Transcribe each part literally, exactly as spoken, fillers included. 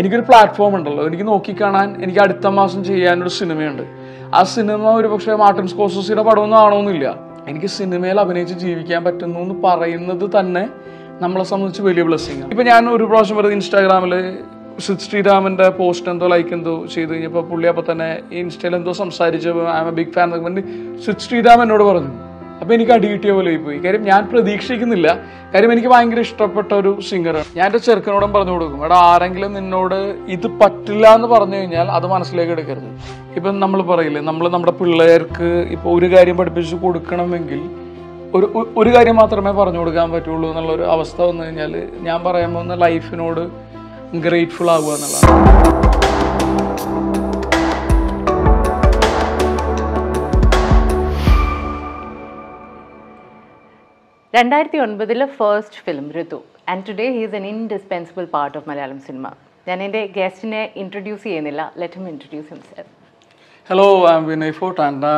എനിക്കൊരു പ്ലാറ്റ്ഫോം ഉണ്ടല്ലോ, എനിക്ക് നോക്കിക്കാണാൻ, എനിക്ക് അടുത്ത മാസം ചെയ്യാനൊരു സിനിമയുണ്ട്. ആ സിനിമ ഒരു പക്ഷേ മാർട്ടിൻ സ്കോർസസിയുടെ പടമൊന്നും ആണോന്നില്ല, എനിക്ക് സിനിമയിൽ അഭിനയിച്ച് ജീവിക്കാൻ പറ്റുന്നു എന്ന് പറയുന്നത് തന്നെ നമ്മളെ സംബന്ധിച്ച് വലിയ ബ്ലെസ്സിങ് ആണ്. ഇപ്പം ഞാൻ ഒരു പ്രാവശ്യം വെറുതെ ഇൻസ്റ്റാഗ്രാമിൽ ശ്രീരാമൻ്റെ പോസ്റ്റ് എന്തോ ലൈക്ക് എന്തോ ചെയ്ത് കഴിഞ്ഞപ്പോൾ പുള്ളി അപ്പം തന്നെ ഇൻസ്റ്റയിൽ എന്തോ സംസാരിച്ചപ്പോൾ I'm a big fan എന്നൊക്കെ പറഞ്ഞിട്ട് ശ്രീരാം എന്നോട് പറഞ്ഞു. അപ്പോൾ എനിക്ക് അടി കിട്ടിയ പോലെ പോയി. കാര്യം ഞാൻ പ്രതീക്ഷിക്കുന്നില്ല, കാര്യം എനിക്ക് ഭയങ്കര ഇഷ്ടപ്പെട്ട ഒരു സിംഗറാണ്. ഞാൻ എൻ്റെ ചെറുക്കനോടും പറഞ്ഞു കൊടുക്കും, എടാ ആരെങ്കിലും നിന്നോട് ഇത് പറ്റില്ല എന്ന് പറഞ്ഞു കഴിഞ്ഞാൽ അത് മനസ്സിലേക്ക് എടുക്കരുത്. ഇപ്പം നമ്മൾ പറയില്ലേ, നമ്മൾ നമ്മുടെ പിള്ളേർക്ക് ഇപ്പോൾ ഒരു കാര്യം പഠിപ്പിച്ച് കൊടുക്കണമെങ്കിൽ ഒരു ഒരു കാര്യം മാത്രമേ പറഞ്ഞു കൊടുക്കാൻ പറ്റുള്ളൂ എന്നുള്ളൊരു അവസ്ഥ വന്നു കഴിഞ്ഞാൽ ഞാൻ പറയാൻ പോകുന്ന ലൈഫിനോട് ഗ്രേറ്റ്ഫുൾ ആവുക എന്നുള്ളതാണ്. രണ്ടായിരത്തി ഒൻപതിലെ first film Ritu, and today he is an indispensable part of Malayalam cinema. ഞാൻ എൻ്റെ ഗസ്റ്റിനെ ഇൻട്രൊഡ്യൂസ് ചെയ്യുന്നില്ല, let him introduce himself. Hello, I am Vinay Forrt and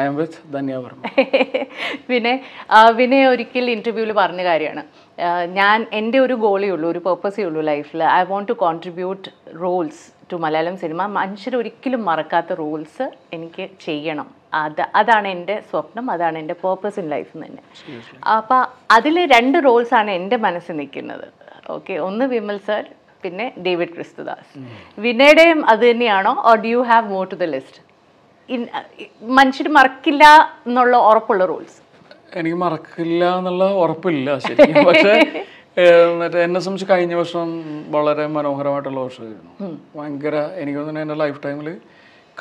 I am with Dhanya Varma. Vinay Vinay ഒരിക്കൽ ഇൻ്റർവ്യൂവിൽ പറഞ്ഞ കാര്യമാണ്, ഞാൻ എൻ്റെ ഒരു ഗോളേ ഉള്ളൂ, ഒരു പർപ്പസേ ഉള്ളൂ ലൈഫിൽ, I want to contribute roles to Malayalam cinema. മനുഷ്യരൊരിക്കലും മറക്കാത്ത റോൾസ് എനിക്ക് ചെയ്യണം, അത് അതാണ് എൻ്റെ സ്വപ്നം, അതാണ് എൻ്റെ പേർപ്പസ് ഇൻ ലൈഫ് തന്നെ. അപ്പോൾ അതിൽ രണ്ട് റോൾസാണ് എൻ്റെ മനസ്സിൽ നിൽക്കുന്നത്. ഓക്കെ, ഒന്ന് വിമൽ സർ, പിന്നെ ഡേവിഡ് ക്രിസ്തുദാസ്. വിനയുടെയും അത് തന്നെയാണോ, or do you have more to the list? മനുഷ്യർ മറക്കില്ല എന്നുള്ള ഉറപ്പുള്ള റോൾസ്? എനിക്ക് മറക്കില്ല എന്നുള്ള ഉറപ്പില്ല ശരിക്കും, പക്ഷേ മറ്റേ എന്നെ സംബന്ധിച്ച് കഴിഞ്ഞ വർഷം വളരെ മനോഹരമായിട്ടുള്ള വർഷമായിരുന്നു. ഭയങ്കര എനിക്ക് തോന്നുന്നു എൻ്റെ ലൈഫ് ടൈമിൽ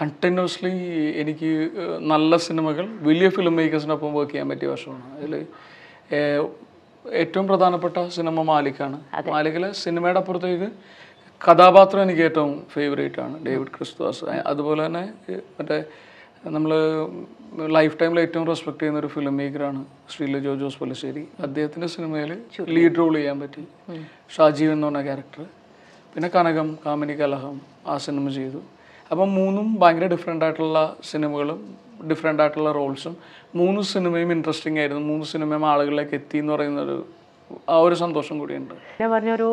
കണ്ടിന്യൂസ്ലി എനിക്ക് നല്ല സിനിമകൾ, വലിയ ഫിലിം മേക്കേഴ്സിനൊപ്പം വർക്ക് ചെയ്യാൻ പറ്റിയ വർഷമാണ്. അതിൽ ഏറ്റവും പ്രധാനപ്പെട്ട സിനിമ മാലിക്കാണ്. മാലിക്കിലെ സിനിമയുടെ അപ്പുറത്തേക്ക് കഥാപാത്രം എനിക്ക് ഏറ്റവും ഫേവറേറ്റ് ആണ്, ഡേവിഡ് ക്രിസ്തുദാസ്. അതുപോലെ തന്നെ മറ്റേ നമ്മൾ ലൈഫ് ടൈമിൽ ഏറ്റവും റെസ്പെക്ട് ചെയ്യുന്ന ഒരു ഫിലിം മേക്കറാണ് ശ്രീല ജോ ജോസ് പൊലശ്ശേരി. അദ്ദേഹത്തിൻ്റെ സിനിമയിൽ ലീഡ് റോൾ ചെയ്യാൻ പറ്റി, ഷാജീവ് എന്ന് പറഞ്ഞ ക്യാരക്ടർ. പിന്നെ കനകം, കാമിനി കലഹം, ആ സിനിമ ചെയ്തു. അപ്പം മൂന്നും ഭയങ്കര ഡിഫറെൻ്റ് ആയിട്ടുള്ള സിനിമകളും ഡിഫറെൻ്റ് ആയിട്ടുള്ള റോൾസും. മൂന്ന് സിനിമയും ഇൻട്രസ്റ്റിംഗ് ആയിരുന്നു, മൂന്ന് സിനിമയും ആളുകളിലേക്ക് എത്തി എന്ന് പറയുന്നൊരു ആ ഒരു സന്തോഷം കൂടിയുണ്ട്. ഞാൻ പറഞ്ഞൊരു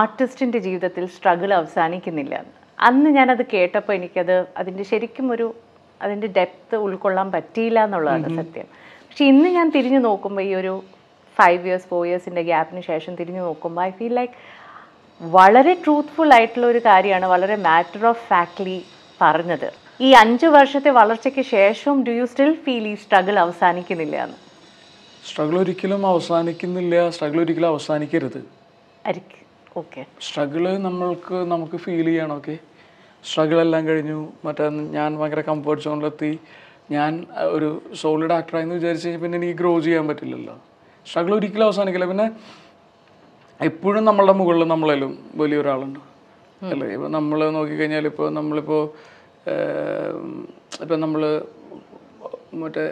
ആർട്ടിസ്റ്റിൻ്റെ ജീവിതത്തിൽ സ്ട്രഗിൾ അവസാനിക്കുന്നില്ല, അന്ന് ഞാനത് കേട്ടപ്പോൾ എനിക്കത് അതിൻ്റെ ശരിക്കും ഒരു അതിൻ്റെ ഡെപ്ത്ത് ഉൾക്കൊള്ളാൻ പറ്റിയില്ല എന്നുള്ളതാണ് സത്യം. പക്ഷെ ഇന്ന് ഞാൻ തിരിഞ്ഞു നോക്കുമ്പോൾ, ഈ ഒരു ഫൈവ് ഇയേഴ്സ് ഫോർ ഇയേഴ്സിൻ്റെ ഗ്യാപ്പിന് ശേഷം തിരിഞ്ഞു നോക്കുമ്പോൾ, ഐ ഫീൽ ലൈക്ക് വളരെ ട്രൂത്ത്ഫുൾ ആയിട്ടുള്ള ഒരു കാര്യമാണ് വളരെ മാറ്റർ ഓഫ് ഫാക്ട്ലി പറഞ്ഞത്. ഈ അഞ്ച് വർഷത്തെ വളർച്ചയ്ക്ക് ശേഷവും ഡു യു സ്റ്റിൽ ഫീൽ ഈ സ്ട്രഗിൾ അവസാനിക്കുന്നില്ല എന്ന്? സ്ട്രഗിൾ ഒരിക്കലും അവസാനിക്കുന്നില്ല, സ്ട്രഗിൾ ഒരിക്കലും അവസാനിക്കരുത്. ഓക്കെ, സ്ട്രഗിള് നമ്മൾക്ക് നമുക്ക് ഫീൽ ചെയ്യണം. ഓക്കെ, സ്ട്രഗിൾ എല്ലാം കഴിഞ്ഞു, മറ്റേ ഞാൻ ഭയങ്കര കംഫേർട്ട് സോണിലെത്തി, ഞാൻ ഒരു സോളിഡ് ആക്ടറായെന്ന് വിചാരിച്ച് കഴിഞ്ഞാൽ പിന്നെ എനിക്ക് ഗ്രോ ചെയ്യാൻ പറ്റില്ലല്ലോ. സ്ട്രഗിൾ ഒരിക്കലും അവസാനിക്കില്ല. പിന്നെ എപ്പോഴും നമ്മളുടെ മുകളിൽ നമ്മളേലും വലിയൊരാളുണ്ട് അല്ലേ. ഇപ്പം നമ്മൾ നോക്കിക്കഴിഞ്ഞാൽ ഇപ്പോൾ നമ്മളിപ്പോൾ ഇപ്പം നമ്മൾ മറ്റേ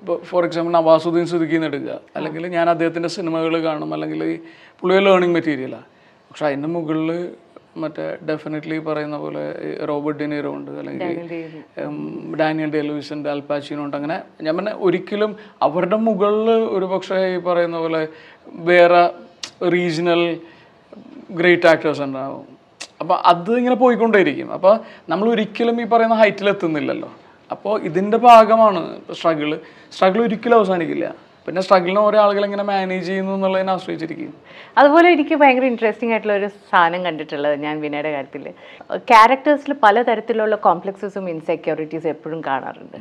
ഇപ്പോൾ ഫോർ എക്സാമ്പിൾ നവാസുദ്ദീൻ സിദ്ദിഖിന്ന് എടുക്കുക, അല്ലെങ്കിൽ ഞാൻ അദ്ദേഹത്തിൻ്റെ സിനിമകൾ കാണും, അല്ലെങ്കിൽ പുള്ളിയെ ലേണിംഗ് മെറ്റീരിയലാണ്. പക്ഷെ അതിൻ്റെ മുകളിൽ മറ്റേ ഡെഫിനറ്റ്ലി പറയുന്ന പോലെ റോബർട്ട് ഡെ നീറോ ഉണ്ട്, അല്ലെങ്കിൽ ഡാനിയൽ ഡേ ലൂയിസിൻ്റെ അൽപാച്ചിനോ ഉണ്ട്. അങ്ങനെ ഞാൻ പിന്നെ ഒരിക്കലും അവരുടെ മുകളിൽ ഒരു പക്ഷേ ഈ പറയുന്ന പോലെ വേറെ റീജിയണൽ ഗ്രേറ്റ് ആക്ടേഴ്സ് ഉണ്ടാവും. അപ്പോൾ അത് ഇങ്ങനെ പോയിക്കൊണ്ടേയിരിക്കും. അപ്പോൾ നമ്മൾ ഒരിക്കലും ഈ പറയുന്ന ഹൈറ്റിലെത്തുന്നില്ലല്ലോ. അപ്പോൾ ഇതിൻ്റെ ഭാഗമാണ് സ്ട്രഗിൾ. സ്ട്രഗിൾ ഒരിക്കലും അവസാനിക്കില്ല. പിന്നെ സ്ട്രഗിളിനെ ഓരോ ആളുകൾ എങ്ങനെ മാനേജ് ചെയ്യുന്നു എന്നുള്ളതിനെ ആശ്രയിച്ചിരിക്കും. അതുപോലെ എനിക്ക് ഭയങ്കര ഇൻട്രസ്റ്റിംഗ് ആയിട്ടുള്ള ഒരു സാധനം കണ്ടിട്ടുള്ളത് ഞാൻ വിനയുടെ കാര്യത്തിൽ, ക്യാരക്ടേഴ്സിൽ പലതരത്തിലുള്ള കോംപ്ലക്സസും ഇൻസെക്യൂരിറ്റീസും എപ്പോഴും കാണാറുണ്ട്.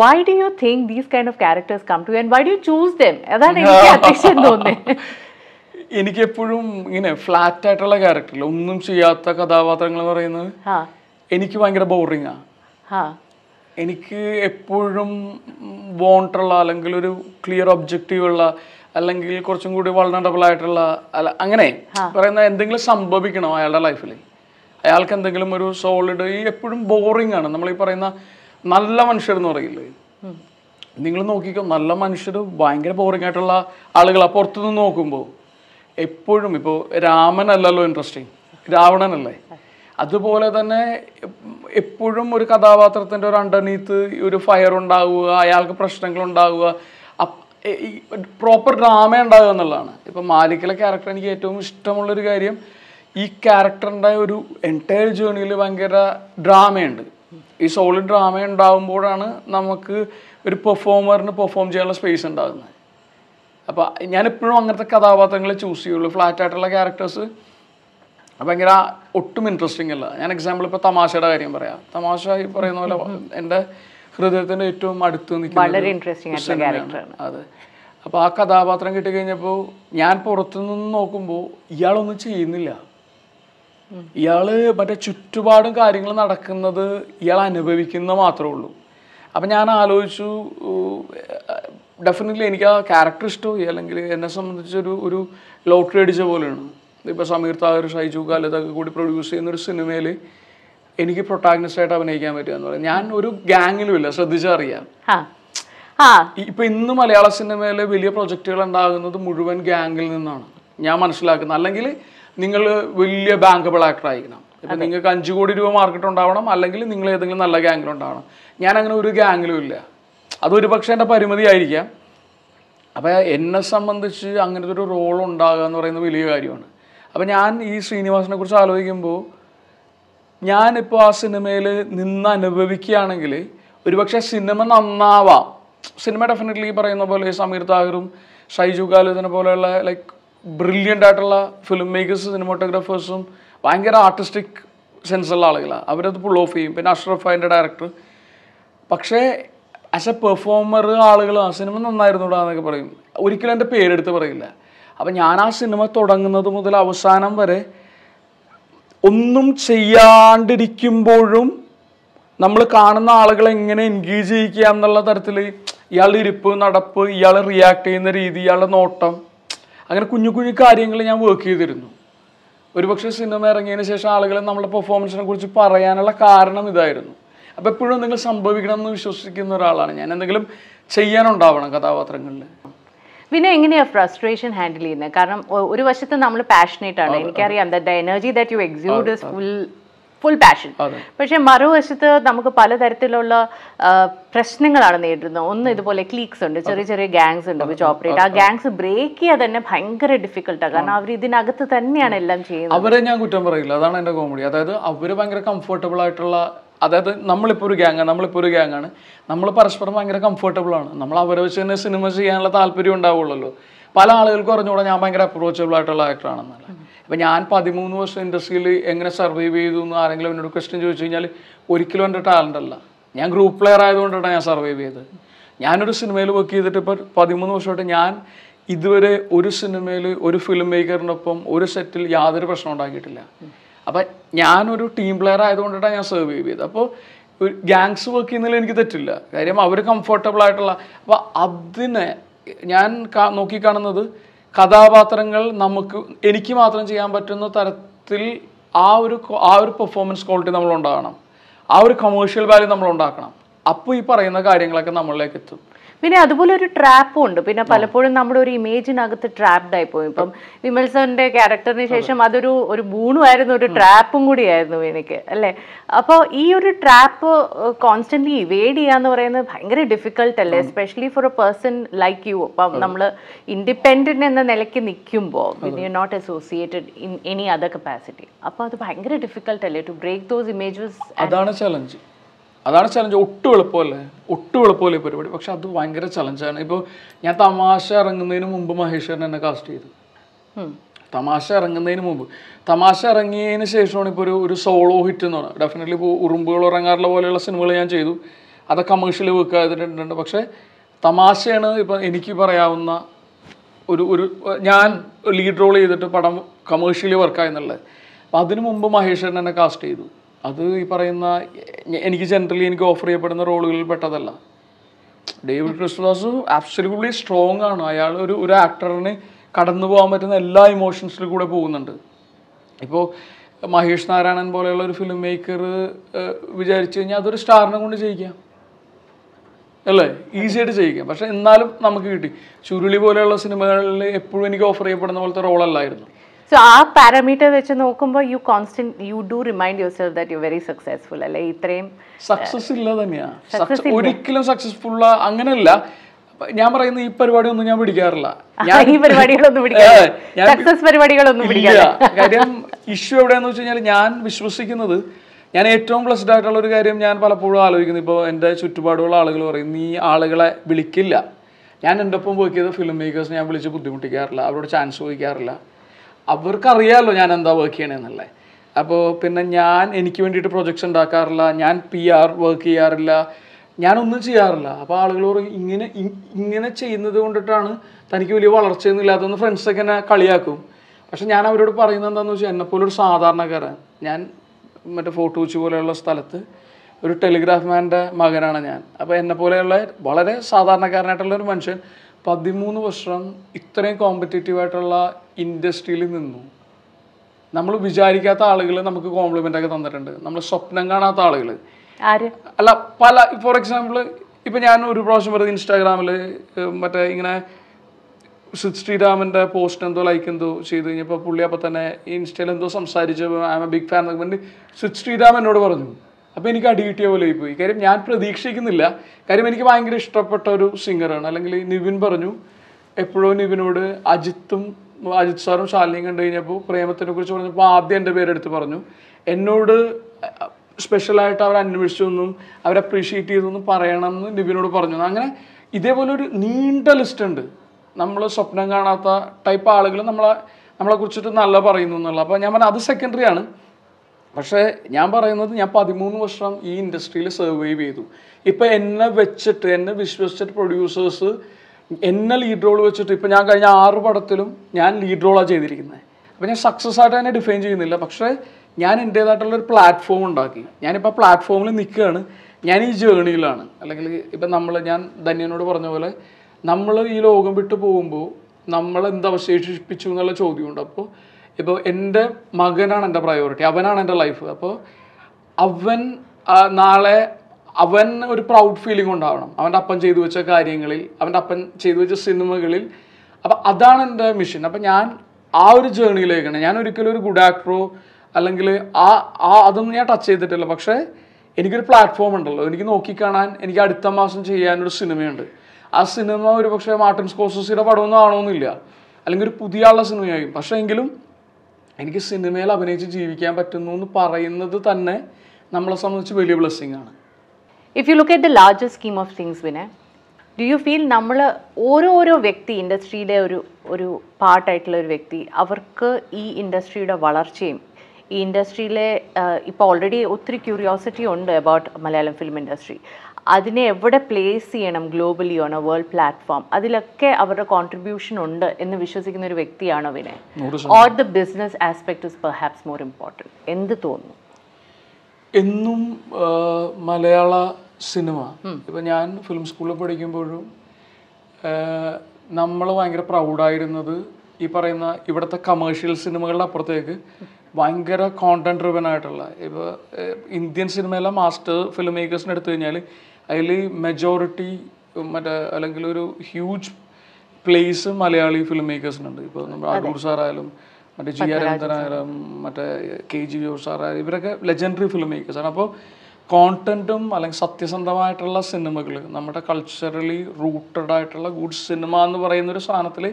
Why do you think these kind of characters come to you and why do you choose them? അതാണ് എനിക്ക് അത്യാവശ്യം തോന്നുന്നത്. എനിക്കെപ്പോഴും ഇങ്ങനെ ഫ്ലാറ്റ് ആയിട്ടുള്ള ക്യാരക്ടറിൽ ഒന്നും ചെയ്യാത്ത കഥാപാത്രങ്ങൾ എന്ന് പറയുന്നത് എനിക്ക് ഭയങ്കര ബോറിങ്ങാണ്. എനിക്ക് എപ്പോഴും വോണ്ടുള്ള, അല്ലെങ്കിൽ ഒരു ക്ലിയർ ഒബ്ജക്റ്റീവ് ഉള്ള, അല്ലെങ്കിൽ കുറച്ചും കൂടി വൾണറബിൾ ആയിട്ടുള്ള, അല്ല അങ്ങനെ പറയുന്ന എന്തെങ്കിലും സംഭവിക്കണം അയാളുടെ ലൈഫിൽ, അയാൾക്ക് എന്തെങ്കിലും ഒരു സോളിഡ്. ഈ എപ്പോഴും ബോറിംഗ് ആണ് നമ്മളീ പറയുന്ന നല്ല മനുഷ്യരെന്ന് പറയില്ലേ. നിങ്ങൾ നോക്കിക്കോ, നല്ല മനുഷ്യർ ഭയങ്കര ബോറിംഗ് ആയിട്ടുള്ള ആളുകളാണ് പുറത്തുനിന്ന് നോക്കുമ്പോൾ. എപ്പോഴും ഇപ്പോൾ രാമനല്ലല്ലോ ഇൻട്രസ്റ്റിങ്, രാവണനല്ലേ. അതുപോലെ തന്നെ എപ്പോഴും ഒരു കഥാപാത്രത്തിൻ്റെ ഒരു അണ്ടർനീത്ത് ഒരു ഫയർ ഉണ്ടാവുക, അയാൾക്ക് പ്രശ്നങ്ങൾ ഉണ്ടാവുക, പ്രോപ്പർ ഡ്രാമ ഉണ്ടാവുക എന്നുള്ളതാണ്. ഇപ്പം മാലിക്കിലെ ക്യാരക്ടർ എനിക്ക് ഏറ്റവും ഇഷ്ടമുള്ളൊരു കാര്യം, ഈ ക്യാരക്ടറിൻ്റെ ഒരു എൻറ്റയർ ജേണിയിൽ ഭയങ്കര ഡ്രാമയുണ്ട്. ഈ സോളിഡ് ഡ്രാമ ഉണ്ടാകുമ്പോഴാണ് നമുക്ക് ഒരു പെർഫോമറിന് പെർഫോം ചെയ്യാനുള്ള സ്പേസ് ഉണ്ടാകുന്നത്. അപ്പോൾ ഞാനെപ്പോഴും അങ്ങനത്തെ കഥാപാത്രങ്ങളെ ചൂസ് ചെയ്യുള്ളൂ. ഫ്ലാറ്റായിട്ടുള്ള ക്യാരക്ടേഴ്സ് ഭയങ്കര ഒട്ടും ഇൻട്രസ്റ്റിംഗ് അല്ല. ഞാൻ എക്സാമ്പിൾ ഇപ്പോൾ തമാശയുടെ കാര്യം പറയാം. തമാശ ഈ പറയുന്ന പോലെ എൻ്റെ ഹൃദയത്തിൻ്റെ ഏറ്റവും അടുത്ത് നിൽക്കുന്ന അതെ. അപ്പോൾ ആ കഥാപാത്രം കിട്ടിക്കഴിഞ്ഞപ്പോൾ ഞാൻ പുറത്തുനിന്ന് നോക്കുമ്പോൾ ഇയാളൊന്നും ചെയ്യുന്നില്ല. ഇയാൾ മറ്റേ ചുറ്റുപാടും കാര്യങ്ങൾ നടക്കുന്നത് ഇയാൾ അനുഭവിക്കുന്ന മാത്രമേ ഉള്ളൂ. അപ്പം ഞാൻ ആലോചിച്ചു, ഡെഫിനറ്റ്ലി എനിക്ക് ആ ക്യാരക്ടർ ഇഷ്ടമായി, അല്ലെങ്കിൽ എന്നെ സംബന്ധിച്ചൊരു ഒരു ലോട്ടറി അടിച്ച പോലെയാണ്. ഇപ്പോൾ സമീർ താഹർ, ഷൈജു ഖാലിദൊക്കെ കൂടി പ്രൊഡ്യൂസ് ചെയ്യുന്നൊരു സിനിമയിൽ എനിക്ക് പ്രൊട്ടാഗനിസ്റ്റായിട്ട് അഭിനയിക്കാൻ പറ്റുക എന്ന് പറഞ്ഞാൽ ഞാൻ ഒരു ഗാങ്ങിലും ഇല്ല, ശ്രദ്ധിച്ചറിയാം. ഇപ്പം ഇന്ന് മലയാള സിനിമയിൽ വലിയ പ്രൊജക്റ്റുകൾ ഉണ്ടാകുന്നത് മുഴുവൻ ഗാംഗിൽ നിന്നാണ് ഞാൻ മനസ്സിലാക്കുന്നത്. അല്ലെങ്കിൽ നിങ്ങൾ വലിയ ബാങ്കബിൾ ആക്ടർ ആയിരിക്കണം. ഇപ്പം നിങ്ങൾക്ക് അഞ്ചു കോടി രൂപ മാർക്കറ്റ് ഉണ്ടാവണം, അല്ലെങ്കിൽ നിങ്ങൾ ഏതെങ്കിലും നല്ല ഗാംഗിലുണ്ടാവണം. ഞാൻ അങ്ങനെ ഒരു ഗാംഗിലും ഇല്ല. അതൊരു പക്ഷേ എൻ്റെ പരിമിതി ആയിരിക്കാം. അപ്പം എന്നെ സംബന്ധിച്ച് അങ്ങനത്തെ ഒരു റോൾ ഉണ്ടാകുക എന്ന് പറയുന്നത് വലിയ കാര്യമാണ്. അപ്പം ഞാൻ ഈ ശ്രീനിവാസിനെ കുറിച്ച് ആലോചിക്കുമ്പോൾ ഞാനിപ്പോൾ ആ സിനിമയിൽ നിന്ന് അനുഭവിക്കുകയാണെങ്കിൽ ഒരുപക്ഷെ സിനിമ നന്നാവാം. സിനിമ ഡെഫിനറ്റ്ലി പറയുന്ന പോലെ സമീർ താഹിറും ഷൈജു ഖാലിദിനെ പോലെയുള്ള ലൈക്ക് ബ്രില്യൻ്റ് ആയിട്ടുള്ള ഫിലിം മേക്കേഴ്സ്, സിനിമോട്ടോഗ്രാഫേഴ്സും ഭയങ്കര ആർട്ടിസ്റ്റിക് സെൻസുള്ള ആളുകളാണ്. അവരത് പുൾ ഓഫ് ചെയ്യും. പിന്നെ അഷ്റഫ് അതിൻ്റെ ഡയറക്ടർ. പക്ഷേ ആസ് എ പെർഫോമർ ആളുകൾ ആ സിനിമ നന്നായിരുന്നുകൂടാ എന്നൊക്കെ പറയും. ഒരിക്കലും എൻ്റെ പേരെടുത്ത് പറയില്ല. അപ്പം ഞാൻ ആ സിനിമ തുടങ്ങുന്നത് മുതൽ അവസാനം വരെ ഒന്നും ചെയ്യാണ്ടിരിക്കുമ്പോഴും നമ്മൾ കാണുന്ന ആളുകളെ എങ്ങനെ എൻഗേജ് ചെയ്യിക്കുക എന്നുള്ള തരത്തിൽ ഇയാളുടെ ഇരിപ്പ്, നടപ്പ്, ഇയാൾ റിയാക്ട് ചെയ്യുന്ന രീതി, ഇയാളുടെ നോട്ടം, അങ്ങനെ കുഞ്ഞു കുഞ്ഞു കാര്യങ്ങൾ ഞാൻ വർക്ക് ചെയ്തിരുന്നു. ഒരുപക്ഷെ സിനിമ ഇറങ്ങിയതിന് ശേഷം ആളുകൾ നമ്മുടെ പെർഫോമൻസിനെ കുറിച്ച് പറയാനുള്ള കാരണം ഇതായിരുന്നു. അപ്പോൾ എപ്പോഴും എന്തെങ്കിലും സംഭവിക്കണം എന്ന് വിശ്വസിക്കുന്ന ഒരാളാണ് ഞാൻ. എന്തെങ്കിലും ചെയ്യാനുണ്ടാവണം കഥാപാത്രങ്ങളിൽ. പിന്നെ എങ്ങനെയാണ് ഫ്രസ്ട്രേഷൻ ഹാൻഡിൽ ചെയ്യുന്നത്? കാരണം ഒരു വശത്ത് നമ്മൾ പാഷനേറ്റ് ആണ്, എനിക്കറിയാം, the energy that you exude is full full passion. പക്ഷെ മറുവശത്ത് നമുക്ക് പലതരത്തിലുള്ള പ്രശ്നങ്ങളാണ് നേരിടുന്നത്. ഒന്ന്, ഇതുപോലെ ക്ലീക്സ് ഉണ്ട്, ചെറിയ ചെറിയ ഗാങ്സ് ഉണ്ട് വിച്ച് ഓപ്പറേറ്റ്. ആ ഗാങ്സ് ബ്രേക്ക് ചെയ്യാൻ തന്നെ ഭയങ്കര ഡിഫിക്കൽട്ടാണ്. കാരണം അവർ ഇതിനകത്ത് തന്നെയാണ് എല്ലാം ചെയ്യുന്നത്. അവരെ ഞാൻ കുറ്റം പറയില്ല, അതാണ് എൻ്റെ കോമഡി. അതായത് അവർ ഭയങ്കര കംഫർട്ടബിൾ ആയിട്ടുള്ള, അതായത് നമ്മളിപ്പോൾ ഒരു ഗ്യാങ്ങാണ്, നമ്മളിപ്പോൾ ഒരു ഗ്യാങ്ങാണ്, നമ്മൾ പരസ്പരം ഭയങ്കര കംഫർട്ടബിളാണ്. നമ്മൾ അവരെ വെച്ച് തന്നെ സിനിമ ചെയ്യാനുള്ള താല്പര്യം ഉണ്ടാവുള്ളൂ. പല ആളുകൾക്കും അറിഞ്ഞുകൂടെ ഞാൻ ഭയങ്കര അപ്രോച്ചബിൾ ആയിട്ടുള്ള ആക്ടറാണെന്നല്ല. ഇപ്പം ഞാൻ പതിമൂന്ന് വർഷം ഇൻഡസ്ട്രിയിൽ എങ്ങനെ സർവൈവ് ചെയ്തു എന്ന് ആരെങ്കിലും എന്നോട് ക്വസ്റ്റ്യൻ ചോദിച്ചു കഴിഞ്ഞാൽ ഒരിക്കലും എൻ്റെ ടാലൻ്റ് അല്ല. ഞാൻ ഗ്രൂപ്പ് പ്ലെയർ ആയതുകൊണ്ടാണ് ഞാൻ സർവൈവ് ചെയ്തത്. ഞാനൊരു സിനിമയിൽ വർക്ക് ചെയ്തിട്ട് ഇപ്പോൾ പതിമൂന്ന് വർഷമായിട്ട് ഞാൻ ഇതുവരെ ഒരു സിനിമയിൽ ഒരു ഫിലിം മേക്കറിനൊപ്പം ഒരു സെറ്റിൽ യാതൊരു പ്രശ്നം ഉണ്ടാക്കിയിട്ടില്ല. അപ്പം ഞാനൊരു ടീം പ്ലെയർ ആയതുകൊണ്ടാണ് ഞാൻ സർവൈവ് ചെയ്തത്. അപ്പോൾ ഒരു ഗാങ്സ് വർക്ക് ചെയ്യുന്നതിൽ എനിക്ക് തെറ്റില്ല. കാര്യം അവർ കംഫർട്ടബിൾ ആയിട്ടുള്ള, അപ്പോൾ അതിനെ ഞാൻ നോക്കിക്കാണുന്നത് കഥാപാത്രങ്ങൾ നമുക്ക് എനിക്ക് മാത്രം ചെയ്യാൻ പറ്റുന്ന തരത്തിൽ ആ ഒരു ആ ഒരു പെർഫോമൻസ് ക്വാളിറ്റി നമ്മളുണ്ടാകണം. ആ ഒരു കമേഴ്ഷ്യൽ വാല്യൂ നമ്മളുണ്ടാക്കണം. അപ്പോൾ ഈ പറയുന്ന കാര്യങ്ങളൊക്കെ നമ്മളിലേക്ക് എത്തും. പിന്നെ അതുപോലെ ഒരു ട്രാപ്പും ഉണ്ട്. പിന്നെ പലപ്പോഴും നമ്മുടെ ഒരു ഇമേജിനകത്ത് ട്രാപ്ഡ് ആയിപ്പോയി. ഇപ്പം വിമൽ സാറിൻ്റെ ക്യാരക്ടറിന് ശേഷം അതൊരു ഒരു ബൂണുമായിരുന്നു, ഒരു ട്രാപ്പും കൂടിയായിരുന്നു എനിക്ക്, അല്ലേ? അപ്പോൾ ഈ ഒരു ട്രാപ്പ് കോൺസ്റ്റൻ്റ്ലി ഇവേഡ് ചെയ്യാന്ന് പറയുന്നത് ഭയങ്കര ഡിഫിക്കൽട്ടല്ലേ, especially for a person like you. അപ്പം നമ്മൾ ഇൻഡിപെൻഡൻ്റ് എന്ന നിലയ്ക്ക് നിൽക്കുമ്പോൾ you are not associated in any other capacity. അപ്പോൾ അത് ഭയങ്കര ഡിഫിക്കൽട്ടല്ലേ ടു ബ്രേക്ക് ദോസ് ഇമേജസ്. അതാണ് ചലഞ്ച്. അതാണ് ചലഞ്ച്. ഒട്ടും എളുപ്പമല്ലേ, ഒട്ടും എളുപ്പമല്ലേ ഈ പരിപാടി. പക്ഷെ അത് ഭയങ്കര ചലഞ്ചാണ്. ഇപ്പോൾ ഞാൻ തമാശ ഇറങ്ങുന്നതിന് മുമ്പ് മഹേശ്വരൻ എന്നെ കാസ്റ്റ് ചെയ്തു. തമാശ ഇറങ്ങുന്നതിന് മുമ്പ് തമാശ ഇറങ്ങിയതിന് ശേഷമാണ് ഇപ്പോൾ ഒരു ഒരു സോളോ ഹിറ്റ് എന്ന് പറഞ്ഞത്. ഡെഫിനറ്റ്ലി ഇപ്പോൾ ഉറുമ്പുകൾ ഇറങ്ങാറുള്ള പോലെയുള്ള സിനിമകൾ ഞാൻ ചെയ്തു, അതൊക്കെ കമേഴ്ഷ്യൽ വർക്ക് ആയിട്ടുണ്ട്. പക്ഷേ തമാശയാണ് ഇപ്പം എനിക്ക് പറയാവുന്ന ഒരു ഒരു ഞാൻ ലീഡ് റോൾ ചെയ്തിട്ട് പടം കമേഴ്ഷ്യലി വർക്കായെന്നുള്ളത്. അപ്പം അതിന് മുമ്പ് മഹേശ്വരൻ എന്നെ കാസ്റ്റ് ചെയ്തു. അത് ഈ പറയുന്ന എനിക്ക് ജനറലി എനിക്ക് ഓഫർ ചെയ്യപ്പെടുന്ന റോളുകളിൽ പെട്ടതല്ല. ഡേവിഡ് ക്രിസ്തുദാസ് ആബ്സല്യൂട്ട്ലി സ്ട്രോങ് ആണ്. അയാൾ ഒരു ഒരു ആക്ടറിന് കടന്നു പോകാൻ പറ്റുന്ന എല്ലാ ഇമോഷൻസിലും കൂടെ പോകുന്നുണ്ട്. ഇപ്പോൾ മഹേഷ് നാരായണൻ പോലെയുള്ള ഒരു ഫിലിം മേക്കർ വിചാരിച്ചു കഴിഞ്ഞാൽ അതൊരു സ്റ്റാറിനെ കൊണ്ട് ചെയ്യിക്കാം, അല്ലേ? ഈസിയായിട്ട് ചെയ്യിക്കാം. പക്ഷെ എന്നാലും നമുക്ക് കിട്ടി. ചുരുളി പോലെയുള്ള സിനിമകളിൽ എപ്പോഴും എനിക്ക് ഓഫർ ചെയ്യപ്പെടുന്ന പോലത്തെ റോളല്ലായിരുന്നു. സോ ആ പാരാമീറ്റർ വെച്ച് നോക്കുമ്പോൾ you constant you do remind yourself that you very successful, അല്ലേ? ഇത്രയും സക്സസ് ഇല്ല തന്നെയാണ്. ഒരിക്കലും സക്സസ്ഫുൾ അങ്ങനെയല്ല. ഞാൻ പറയുന്ന ഈ പരിപാടിയൊന്നും ഞാൻ പിടിക്കാറില്ല. കാര്യം ഇഷ്യൂ എവിടെയാന്ന് വെച്ച് കഴിഞ്ഞാൽ ഞാൻ വിശ്വസിക്കുന്നത്, ഞാൻ ഏറ്റവും പ്ലസ്ഡ് ആയിട്ടുള്ള ഒരു കാര്യം ഞാൻ പലപ്പോഴും ആലോചിക്കുന്നത്, ഇപ്പോൾ എൻ്റെ ചുറ്റുപാടുള്ള ആളുകൾ പറയും നീ ആളുകളെ വിളിക്കില്ല. ഞാൻ എൻ്റെ ഒപ്പം വർക്ക് ചെയ്ത ഫിലിം മേക്കേഴ്സ് ഞാൻ വിളിച്ച് ബുദ്ധിമുട്ടിക്കാറില്ല, അവരോട് ചാൻസ് ചോദിക്കാറില്ല. അവർക്കറിയാമല്ലോ ഞാൻ എന്താ വർക്ക് ചെയ്യണമെന്നുള്ളത്. അപ്പോൾ പിന്നെ ഞാൻ എനിക്ക് വേണ്ടിയിട്ട് പ്രൊജക്ട്സ് ഉണ്ടാക്കാറില്ല, ഞാൻ പി ആർ വർക്ക് ചെയ്യാറില്ല, ഞാനൊന്നും ചെയ്യാറില്ല. അപ്പോൾ ആളുകളോട് ഇങ്ങനെ ഇങ്ങനെ ചെയ്യുന്നത് കൊണ്ടിട്ടാണ് തനിക്ക് വലിയ വളർച്ചയൊന്നുമില്ലാത്തതെന്ന് ഫ്രണ്ട്സൊക്കെ എന്നെ കളിയാക്കും. പക്ഷെ ഞാൻ അവരോട് പറയുന്നത് എന്താണെന്ന് വെച്ചാൽ, എന്നെപ്പോലൊരു സാധാരണക്കാരൻ, ഞാൻ മറ്റേ ഫോർട്ട് കൊച്ചി പോലെയുള്ള സ്ഥലത്ത് ഒരു ടെലിഗ്രാഫ് മാൻ്റെ മകനാണ് ഞാൻ. അപ്പോൾ എന്നെപ്പോലെയുള്ള വളരെ സാധാരണക്കാരനായിട്ടുള്ള ഒരു മനുഷ്യൻ പതിമൂന്ന് വർഷം ഇത്രയും കോമ്പറ്റേറ്റീവായിട്ടുള്ള ഇൻഡസ്ട്രിയിൽ നിന്നു. നമ്മൾ വിചാരിക്കാത്ത ആളുകൾ നമുക്ക് കോംപ്ലിമെൻ്റ് ഒക്കെ തന്നിട്ടുണ്ട്, നമ്മൾ സ്വപ്നം കാണാത്ത ആളുകൾ. അല്ല പല, ഫോർ എക്സാമ്പിൾ ഇപ്പം ഞാൻ ഒരു പ്രാവശ്യം പറയുന്നത് ഇൻസ്റ്റാഗ്രാമിൽ മറ്റേ ഇങ്ങനെ ശ്രീരാമൻ്റെ പോസ്റ്റ് എന്തോ ലൈക്ക് എന്തോ ചെയ്ത് കഴിഞ്ഞപ്പോൾ പുള്ളി അപ്പം തന്നെ ഇൻസ്റ്റയിൽ എന്തോ സംസാരിച്ചപ്പോൾ I'm a big fan എന്നൊക്കെ പറഞ്ഞിട്ട് ശ്രീരാമൻ എന്നോട് പറഞ്ഞു. അപ്പോൾ എനിക്ക് അടി കിട്ടിയ പോലെ പോയി. കാര്യം ഞാൻ പ്രതീക്ഷിക്കുന്നില്ല. കാര്യം എനിക്ക് ഭയങ്കര ഇഷ്ടപ്പെട്ട ഒരു സിംഗറാണ്. അല്ലെങ്കിൽ നിവിൻ പറഞ്ഞു, എപ്പോഴോ നിവിനോട് അജിത്തും അജിത് സാറും ശാലിനിയും കണ്ടു കഴിഞ്ഞപ്പോൾ പ്രേമത്തിനെ കുറിച്ച് പറഞ്ഞപ്പോൾ ആദ്യം എൻ്റെ പേരെടുത്ത് പറഞ്ഞു. എന്നോട് സ്പെഷ്യലായിട്ട് അവർ അന്വേഷിച്ചൊന്നും അവർ അപ്രീഷിയേറ്റ് ചെയ്തൊന്നും പറയണമെന്ന് നിവിനോട് പറഞ്ഞു. അങ്ങനെ ഇതേപോലൊരു നീണ്ട ലിസ്റ്റ് ഉണ്ട്, നമ്മൾ സ്വപ്നം കാണാത്ത ടൈപ്പ് ആളുകൾ നമ്മളെ നമ്മളെ കുറിച്ചിട്ട് നല്ല പറയുന്നു എന്നുള്ളത്. അപ്പോൾ ഞാൻ പറഞ്ഞാൽ അത് സെക്കൻഡറി ആണ്. പക്ഷേ ഞാൻ പറയുന്നത്, ഞാൻ പതിമൂന്ന് വർഷം ഈ ഇൻഡസ്ട്രിയിൽ സർവൈവ് ചെയ്തു. ഇപ്പം എന്നെ വെച്ചിട്ട് എന്നെ വിശ്വസിച്ചിട്ട് പ്രൊഡ്യൂസേഴ്സ് എന്നെ ലീഡ് റോൾ വെച്ചിട്ട് ഇപ്പം ഞാൻ കഴിഞ്ഞ ആറ് പടത്തിലും ഞാൻ ലീഡ് റോളാണ് ചെയ്തിരിക്കുന്നത്. അപ്പം ഞാൻ സക്സസ് ആയിട്ട് തന്നെ ഡിഫൈൻ ചെയ്യുന്നില്ല, പക്ഷേ ഞാൻ എൻ്റേതായിട്ടുള്ളൊരു പ്ലാറ്റ്ഫോം ഉണ്ടാക്കി. ഞാനിപ്പോൾ പ്ലാറ്റ്ഫോമിൽ നിൽക്കുകയാണ്, ഞാൻ ഈ ജേണിയിലാണ്. അല്ലെങ്കിൽ ഇപ്പം നമ്മൾ, ഞാൻ ധന്യനോട് പറഞ്ഞ പോലെ, നമ്മൾ ഈ ലോകം വിട്ടു പോകുമ്പോൾ നമ്മൾ എന്തവശേഷിപ്പിച്ചു എന്നുള്ള ചോദ്യമുണ്ട്. അപ്പോൾ ഇപ്പോൾ എൻ്റെ മകനാണ് എൻ്റെ പ്രയോറിറ്റി, അവനാണ് എൻ്റെ ലൈഫ്. അപ്പോൾ അവൻ നാളെ അവൻ ഒരു പ്രൗഡ് ഫീലിംഗ് ഉണ്ടാവണം അവൻ്റെ അപ്പൻ ചെയ്തു വെച്ച കാര്യങ്ങളിൽ, അവൻ്റെ അപ്പൻ ചെയ്തു വെച്ച സിനിമകളിൽ. അപ്പം അതാണ് എൻ്റെ മിഷൻ. അപ്പം ഞാൻ ആ ഒരു ജേണിയിലേക്കാണ്. ഞാൻ ഒരിക്കലും ഒരു ഗുഡ് ആക്ടറോ അല്ലെങ്കിൽ ആ ആ അതൊന്നും ഞാൻ ടച്ച് ചെയ്തിട്ടില്ല. പക്ഷേ എനിക്കൊരു പ്ലാറ്റ്ഫോം ഉണ്ടല്ലോ, എനിക്ക് നോക്കിക്കാണാൻ. എനിക്ക് അടുത്ത മാസം ചെയ്യാനൊരു സിനിമയുണ്ട്. ആ സിനിമ ഒരു പക്ഷേ മാർട്ടിൻ സ്കോർസസിയുടെ പടമൊന്നും ആണോന്നില്ല, അല്ലെങ്കിൽ ഒരു പുതിയ ആളുടെ സിനിമയായിരിക്കും. പക്ഷേ എങ്കിലും എനിക്ക് സിനിമയിൽ അഭിനയിച്ച് ജീവിക്കാൻ പറ്റുന്നു എന്ന് പറയുന്നത് തന്നെ നമ്മളെ സംബന്ധിച്ച് വലിയ ബ്ലെസ്സിങ് ആണ്. If you look at the larger scheme of things, പിന്നെ ഡു യു ഫീൽ നമ്മൾ ഓരോരോ വ്യക്തി, ഇൻഡസ്ട്രിയിലെ ഒരു ഒരു പാർട്ടായിട്ടുള്ള ഒരു വ്യക്തി, അവർക്ക് ഈ ഇൻഡസ്ട്രിയുടെ വളർച്ചയും ഈ ഇൻഡസ്ട്രിയിലെ ഇപ്പോൾ ഓൾറെഡി ഒത്തിരി ക്യൂരിയോസിറ്റി ഉണ്ട് അബൌട്ട് മലയാളം ഫിലിം ഇൻഡസ്ട്രി, അതിനെ എവിടെ പ്ലേസ് ചെയ്യണം globally on a world platform, അതിലൊക്കെ അവരുടെ കോൺട്രിബ്യൂഷൻ ഉണ്ട് എന്ന് വിശ്വസിക്കുന്ന ഒരു വ്യക്തിയാണോ വിനേ? Or the business aspect is perhaps more important? എന്ത് തോന്നുന്നു? എന്നും മലയാള സിനിമ, ഇപ്പം ഞാൻ ഫിലിം സ്കൂളിൽ പഠിക്കുമ്പോഴും നമ്മൾ ഭയങ്കര പ്രൗഡായിരുന്നത് ഈ പറയുന്ന ഇവിടുത്തെ കമേഴ്ഷ്യൽ സിനിമകളുടെ അപ്പുറത്തേക്ക് ഭയങ്കര കോണ്ടന്റ് ഡ്രിവൻ ആയിട്ടുള്ള, ഇപ്പോൾ ഇന്ത്യൻ സിനിമയിലെ മാസ്റ്റർ ഫിലിം മേക്കേഴ്സിന് എടുത്തു കഴിഞ്ഞാൽ അതിൽ മെജോറിറ്റി മറ്റേ അല്ലെങ്കിൽ ഒരു ഹ്യൂജ് പ്ലേസ് മലയാളി ഫിലിം മേക്കേഴ്സിനുണ്ട്. ഇപ്പോൾ നമ്മൾ അടൂർ സാറായാലും മറ്റേ ജി ആർ അനന്തനായാലും മറ്റേ കെ ജി ജോർജ് സാറായാലും ഇവരൊക്കെ ലെജൻഡറി ഫിലിം മേക്കേഴ്സാണ്. അപ്പോൾ കോണ്ടന്റും അല്ലെങ്കിൽ സത്യസന്ധമായിട്ടുള്ള സിനിമകൾ, നമ്മുടെ കൾച്ചറലി റൂട്ടഡ് ആയിട്ടുള്ള ഗുഡ് സിനിമ എന്ന് പറയുന്നൊരു സാധനത്തിൽ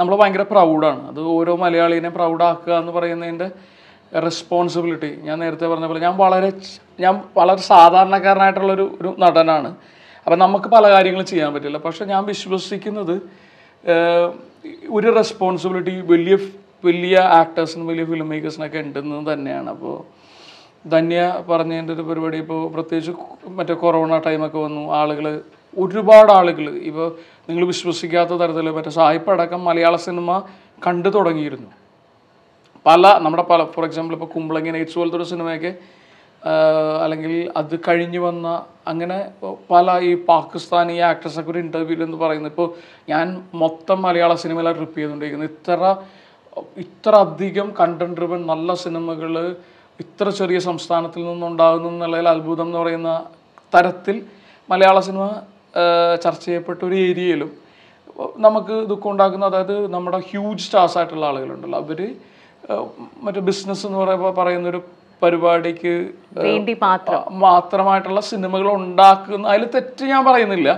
നമ്മൾ ഭയങ്കര പ്രൗഡാണ്. അത് ഓരോ മലയാളീനെ പ്രൗഡാക്കുക എന്ന് പറയുന്നതിൻ്റെ റെസ്പോൺസിബിലിറ്റി ഞാൻ നേരത്തെ പറഞ്ഞ പോലെ, ഞാൻ വളരെ ഞാൻ വളരെ സാധാരണക്കാരനായിട്ടുള്ളൊരു ഒരു നടനാണ്. അപ്പം നമുക്ക് പല കാര്യങ്ങളും ചെയ്യാൻ പറ്റില്ല. പക്ഷെ ഞാൻ വിശ്വസിക്കുന്നത് ഒരു റെസ്പോൺസിബിലിറ്റി വലിയ വലിയ ആക്ടേഴ്സിനും വലിയ ഫിലിം മേക്കേഴ്സിനൊക്കെ ഉണ്ടെന്ന് തന്നെയാണ്. അപ്പോൾ ധന്യ പറഞ്ഞതിൻ്റെ ഒരു പരിപാടി, ഇപ്പോൾ പ്രത്യേകിച്ച് മറ്റേ കൊറോണ ടൈമൊക്കെ വന്നു, ആളുകൾ ഒരുപാട് ആളുകൾ ഇപ്പോൾ നിങ്ങൾ വിശ്വസിക്കാത്ത തരത്തിൽ മറ്റേ സായിപ്പ് അടക്കം മലയാള സിനിമ കണ്ടു തുടങ്ങിയിരുന്നു. പല നമ്മുടെ പല ഫോർ എക്സാമ്പിൾ ഇപ്പോൾ കുമ്പളങ്ങി നൈറ്റ്സ് പോലത്തെ ഒരു സിനിമയൊക്കെ, അല്ലെങ്കിൽ അത് കഴിഞ്ഞ് വന്ന അങ്ങനെ പല ഈ പാകിസ്ഥാനി ആക്ട്രസൊക്കെ ഒരു ഇൻ്റർവ്യൂവിൽ എന്ന് പറയുന്നത്, ഇപ്പോൾ ഞാൻ മൊത്തം മലയാള സിനിമയിലാണ് ട്രിപ്പ് ചെയ്തുകൊണ്ടിരിക്കുന്നത്. ഇത്ര ഇത്ര അധികം കണ്ടന്റ് ഡ്രിവൺ നല്ല സിനിമകൾ ഇത്ര ചെറിയ സംസ്ഥാനത്തിൽ നിന്നുണ്ടാകുന്നു എന്നുള്ളതിൽ അത്ഭുതം എന്ന് പറയുന്ന തരത്തിൽ മലയാള സിനിമ ചർച്ച ചെയ്യപ്പെട്ട ഒരു ഏരിയയിലും നമുക്ക് ദുഃഖം ഉണ്ടാക്കുന്ന, അതായത് നമ്മുടെ ഹ്യൂജ് സ്റ്റാർസ് ആയിട്ടുള്ള ആളുകളുണ്ടല്ലോ, അവർ മറ്റേ ബിസിനസ് എന്ന് പറയുമ്പോൾ പറയുന്നൊരു മാത്രമായിട്ടുള്ള സിനിമകൾ ഉണ്ടാക്കുന്ന അതിൽ തെറ്റ് ഞാൻ പറയുന്നില്ല.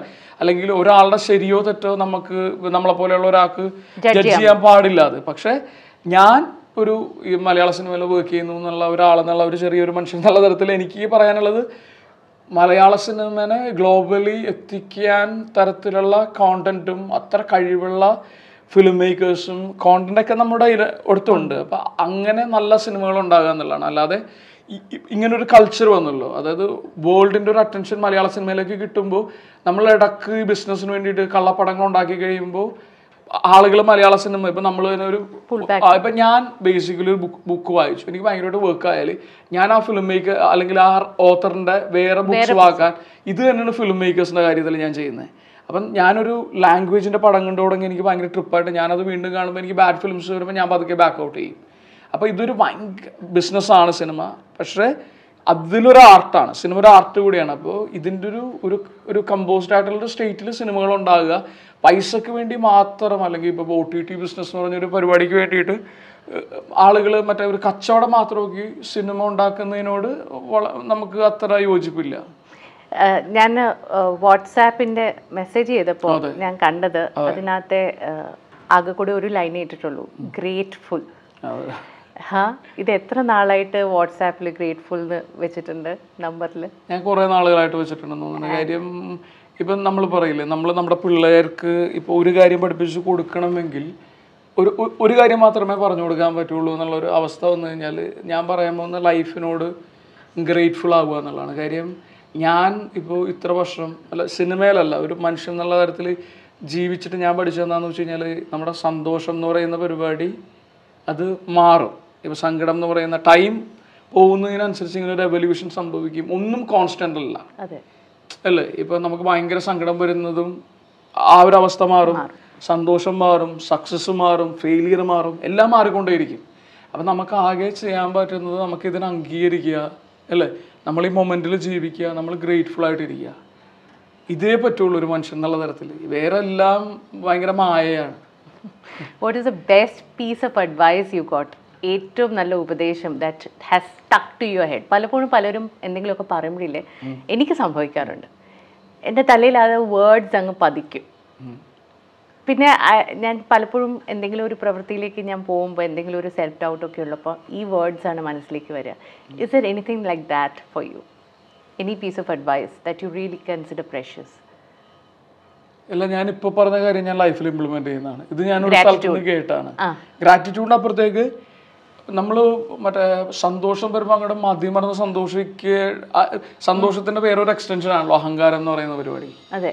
അല്ലെങ്കിൽ ഒരാളുടെ ശരിയോ തെറ്റോ നമുക്ക് നമ്മളെ പോലെയുള്ള ഒരാൾക്ക് ജഡ്ജ് ചെയ്യാൻ പാടില്ല. അത് പക്ഷെ ഞാൻ ഒരു മലയാള സിനിമയിൽ വർക്ക് ചെയ്യുന്നു എന്നുള്ള ഒരാളെന്നുള്ള ഒരു ചെറിയൊരു മനുഷ്യൻ എന്നുള്ള തരത്തിൽ എനിക്ക് പറയാനുള്ളത്, മലയാള സിനിമനെ ഗ്ലോബലി എത്തിക്കാൻ തരത്തിലുള്ള കോണ്ടന്റും അത്ര കഴിവുള്ള ഫിലിം മേക്കേഴ്സും കോണ്ടന്റൊക്കെ നമ്മുടെ അടുത്തുണ്ട്. അപ്പം അങ്ങനെ നല്ല സിനിമകൾ ഉണ്ടാകുക എന്നുള്ളതാണ്. അല്ലാതെ ഇങ്ങനൊരു കൾച്ചർ വന്നുള്ളൂ. അതായത് വേൾഡിൻ്റെ ഒരു അറ്റൻഷൻ മലയാള സിനിമയിലേക്ക് കിട്ടുമ്പോൾ നമ്മൾ ഇടക്ക് ബിസിനസ്സിന് വേണ്ടിയിട്ട് കള്ളപ്പടങ്ങൾ ഉണ്ടാക്കി കഴിയുമ്പോൾ ആളുകൾ മലയാള സിനിമ ഇപ്പം നമ്മൾ തന്നെ ഒരു ഇപ്പം ഞാൻ ബേസിക്കലി ഒരു ബുക്ക് ബുക്ക് വായിച്ചു, എനിക്ക് ഭയങ്കരമായിട്ട് വർക്ക് ആയാൽ ഞാൻ ആ ഫിലിം മേക്കർ അല്ലെങ്കിൽ ആ ഓത്തറിൻ്റെ വേറെ ബുക്ക്സ് വാക്കാൻ ഇത് തന്നെയാണ് ഫിലിം മേക്കേഴ്സിൻ്റെ കാര്യത്തിൽ ഞാൻ ചെയ്യുന്നത്. അപ്പം ഞാനൊരു ലാംഗ്വേജിൻ്റെ പടം കണ്ടു തുടങ്ങി എനിക്ക് ഭയങ്കര ട്രിപ്പായിട്ട് ഞാനത് വീണ്ടും കാണുമ്പോൾ എനിക്ക് ബാഡ് ഫിലിംസ് വരുമ്പോൾ ഞാൻ പതുക്കെ ബാക്ക് ഔട്ട് ചെയ്യും. അപ്പോൾ ഇതൊരു ഭയങ്കര ബിസിനസ്സാണ് സിനിമ, പക്ഷേ അതിലൊരു ആർട്ടാണ്. സിനിമ ഒരു ആർട്ട് കൂടിയാണ്. അപ്പോൾ ഇതിൻ്റെ ഒരു ഒരു ഒരു കമ്പോസ്ഡ് ആയിട്ടുള്ളൊരു സ്റ്റേറ്റിൽ സിനിമകൾ ഉണ്ടാകുക പൈസയ്ക്ക് വേണ്ടി മാത്രം, അല്ലെങ്കിൽ ഇപ്പോൾ ഒ ടി ടി ബിസിനസ് എന്ന് പറഞ്ഞൊരു പരിപാടിക്ക് വേണ്ടിയിട്ട് ആളുകൾ മറ്റേ ഒരു കച്ചവടം മാത്രമൊക്കെ സിനിമ ഉണ്ടാക്കുന്നതിനോട് നമുക്ക് അത്ര യോജിപ്പില്ല. ഞാൻ വാട്സാപ്പിൻ്റെ മെസ്സേജ് ചെയ്തപ്പോൾ ഞാൻ കണ്ടത് അതിനകത്തെ ആകെ കൂടി ഒരു ലൈൻ ഇട്ടിട്ടുള്ളൂ, ഗ്രേറ്റ്ഫുൾ. ഹാ, ഇത് എത്ര നാളായിട്ട് വാട്സാപ്പിൽ ഗ്രേറ്റ്ഫുൾ എന്ന് വെച്ചിട്ടുണ്ട് നമ്പറിൽ? ഞാൻ കുറേ നാളുകളായിട്ട് വെച്ചിട്ടുണ്ടെന്ന് തോന്നുന്നു. കാര്യം ഇപ്പം നമ്മൾ പറയില്ലേ, നമ്മൾ നമ്മുടെ പിള്ളേർക്ക് ഇപ്പോൾ ഒരു കാര്യം പഠിപ്പിച്ച് കൊടുക്കണമെങ്കിൽ ഒരു ഒരു കാര്യം മാത്രമേ പറഞ്ഞു കൊടുക്കാൻ പറ്റുള്ളൂ എന്നുള്ളൊരു അവസ്ഥ വന്നു കഴിഞ്ഞാൽ ഞാൻ പറയാൻ പോകുന്ന ലൈഫിനോട് ഗ്രേറ്റ്ഫുൾ ആവുക എന്നുള്ളതാണ്. കാര്യം ഞാൻ ഇപ്പോൾ ഇത്ര വർഷം അല്ല സിനിമയിലല്ല ഒരു മനുഷ്യൻ എന്നുള്ള തരത്തിൽ ജീവിച്ചിട്ട് ഞാൻ പഠിച്ചതെന്താണെന്ന് വെച്ച് കഴിഞ്ഞാൽ നമ്മുടെ സന്തോഷം എന്ന് പറയുന്ന പരിപാടി അത് മാറും. ഇപ്പോൾ സങ്കടം എന്ന് പറയുന്ന ടൈം പോകുന്നതിനനുസരിച്ച് ഇങ്ങനെ ഒരു എവല്യൂഷൻ സംഭവിക്കും. ഒന്നും കോൺസ്റ്റൻ്റ് അല്ല അല്ലേ. ഇപ്പോൾ നമുക്ക് ഭയങ്കര സങ്കടം വരുന്നതും ആ ഒരു അവസ്ഥ മാറും, സന്തോഷം മാറും, സക്സസ് മാറും, ഫെയിലിയർ മാറും, എല്ലാം മാറിക്കൊണ്ടേയിരിക്കും. അപ്പം നമുക്ക് ആകെ ചെയ്യാൻ പറ്റുന്നത് നമുക്ക് ഇതിനെ അംഗീകരിക്കുക അല്ലേ, നമ്മൾ ഈ മൊമെൻറ്റിൽ ജീവിക്കുക, നമ്മൾ ഗ്രേറ്റ്ഫുൾ ആയിട്ടിരിക്കുക. ഇതേ പറ്റുള്ളൂ ഒരു മനുഷ്യൻ എന്നുള്ള തരത്തിൽ. വേറെ എല്ലാം ഭയങ്കര മായയാണ്. What is the best piece of advice you got? ഏറ്റവും നല്ല ഉപദേശം that has stuck to your head. പലപ്പോഴും പലരും എന്തെങ്കിലുമൊക്കെ പറയുമ്പോഴില്ലേ, എനിക്ക് സംഭവിക്കാറുണ്ട്, എൻ്റെ തലയിൽ അത് വേർഡ്സ് അങ്ങ് പതിക്കും. പിന്നെ ഞാൻ പലപ്പോഴും എന്തെങ്കിലും ഒരു പ്രവൃത്തിയിലേക്ക് ഞാൻ പോകുമ്പോൾ എന്തെങ്കിലും ഒരു സെൽഫ് ഡൗട്ടൊക്കെ ഉള്ളപ്പോൾ ഈ വേർഡ്സാണ് മനസ്സിലേക്ക് വരിക. Is there anything like that for you? Any piece of advice that you really consider precious? അല്ല, ഞാനിപ്പോൾ പറഞ്ഞ കാര്യം ഞാൻ ലൈഫിൽ ഇംപ്ലിമെൻ്റ് ചെയ്യുന്നതാണ്. ഇത് ഞാനൊരു സ്ഥലത്ത് നിന്ന് കേട്ടാണ്. ഗ്രാറ്റിറ്റ്യൂഡിന് അപ്പുറത്തേക്ക് നമ്മൾ മറ്റേ സന്തോഷം വരുമ്പോൾ അങ്ങോട്ട് മതിമറന്ന് സന്തോഷിക്കുക, സന്തോഷത്തിൻ്റെ വേറൊരു എക്സ്റ്റൻഷൻ ആണല്ലോ അഹങ്കാരം എന്ന് പറയുന്ന പരിപാടി. അതെ.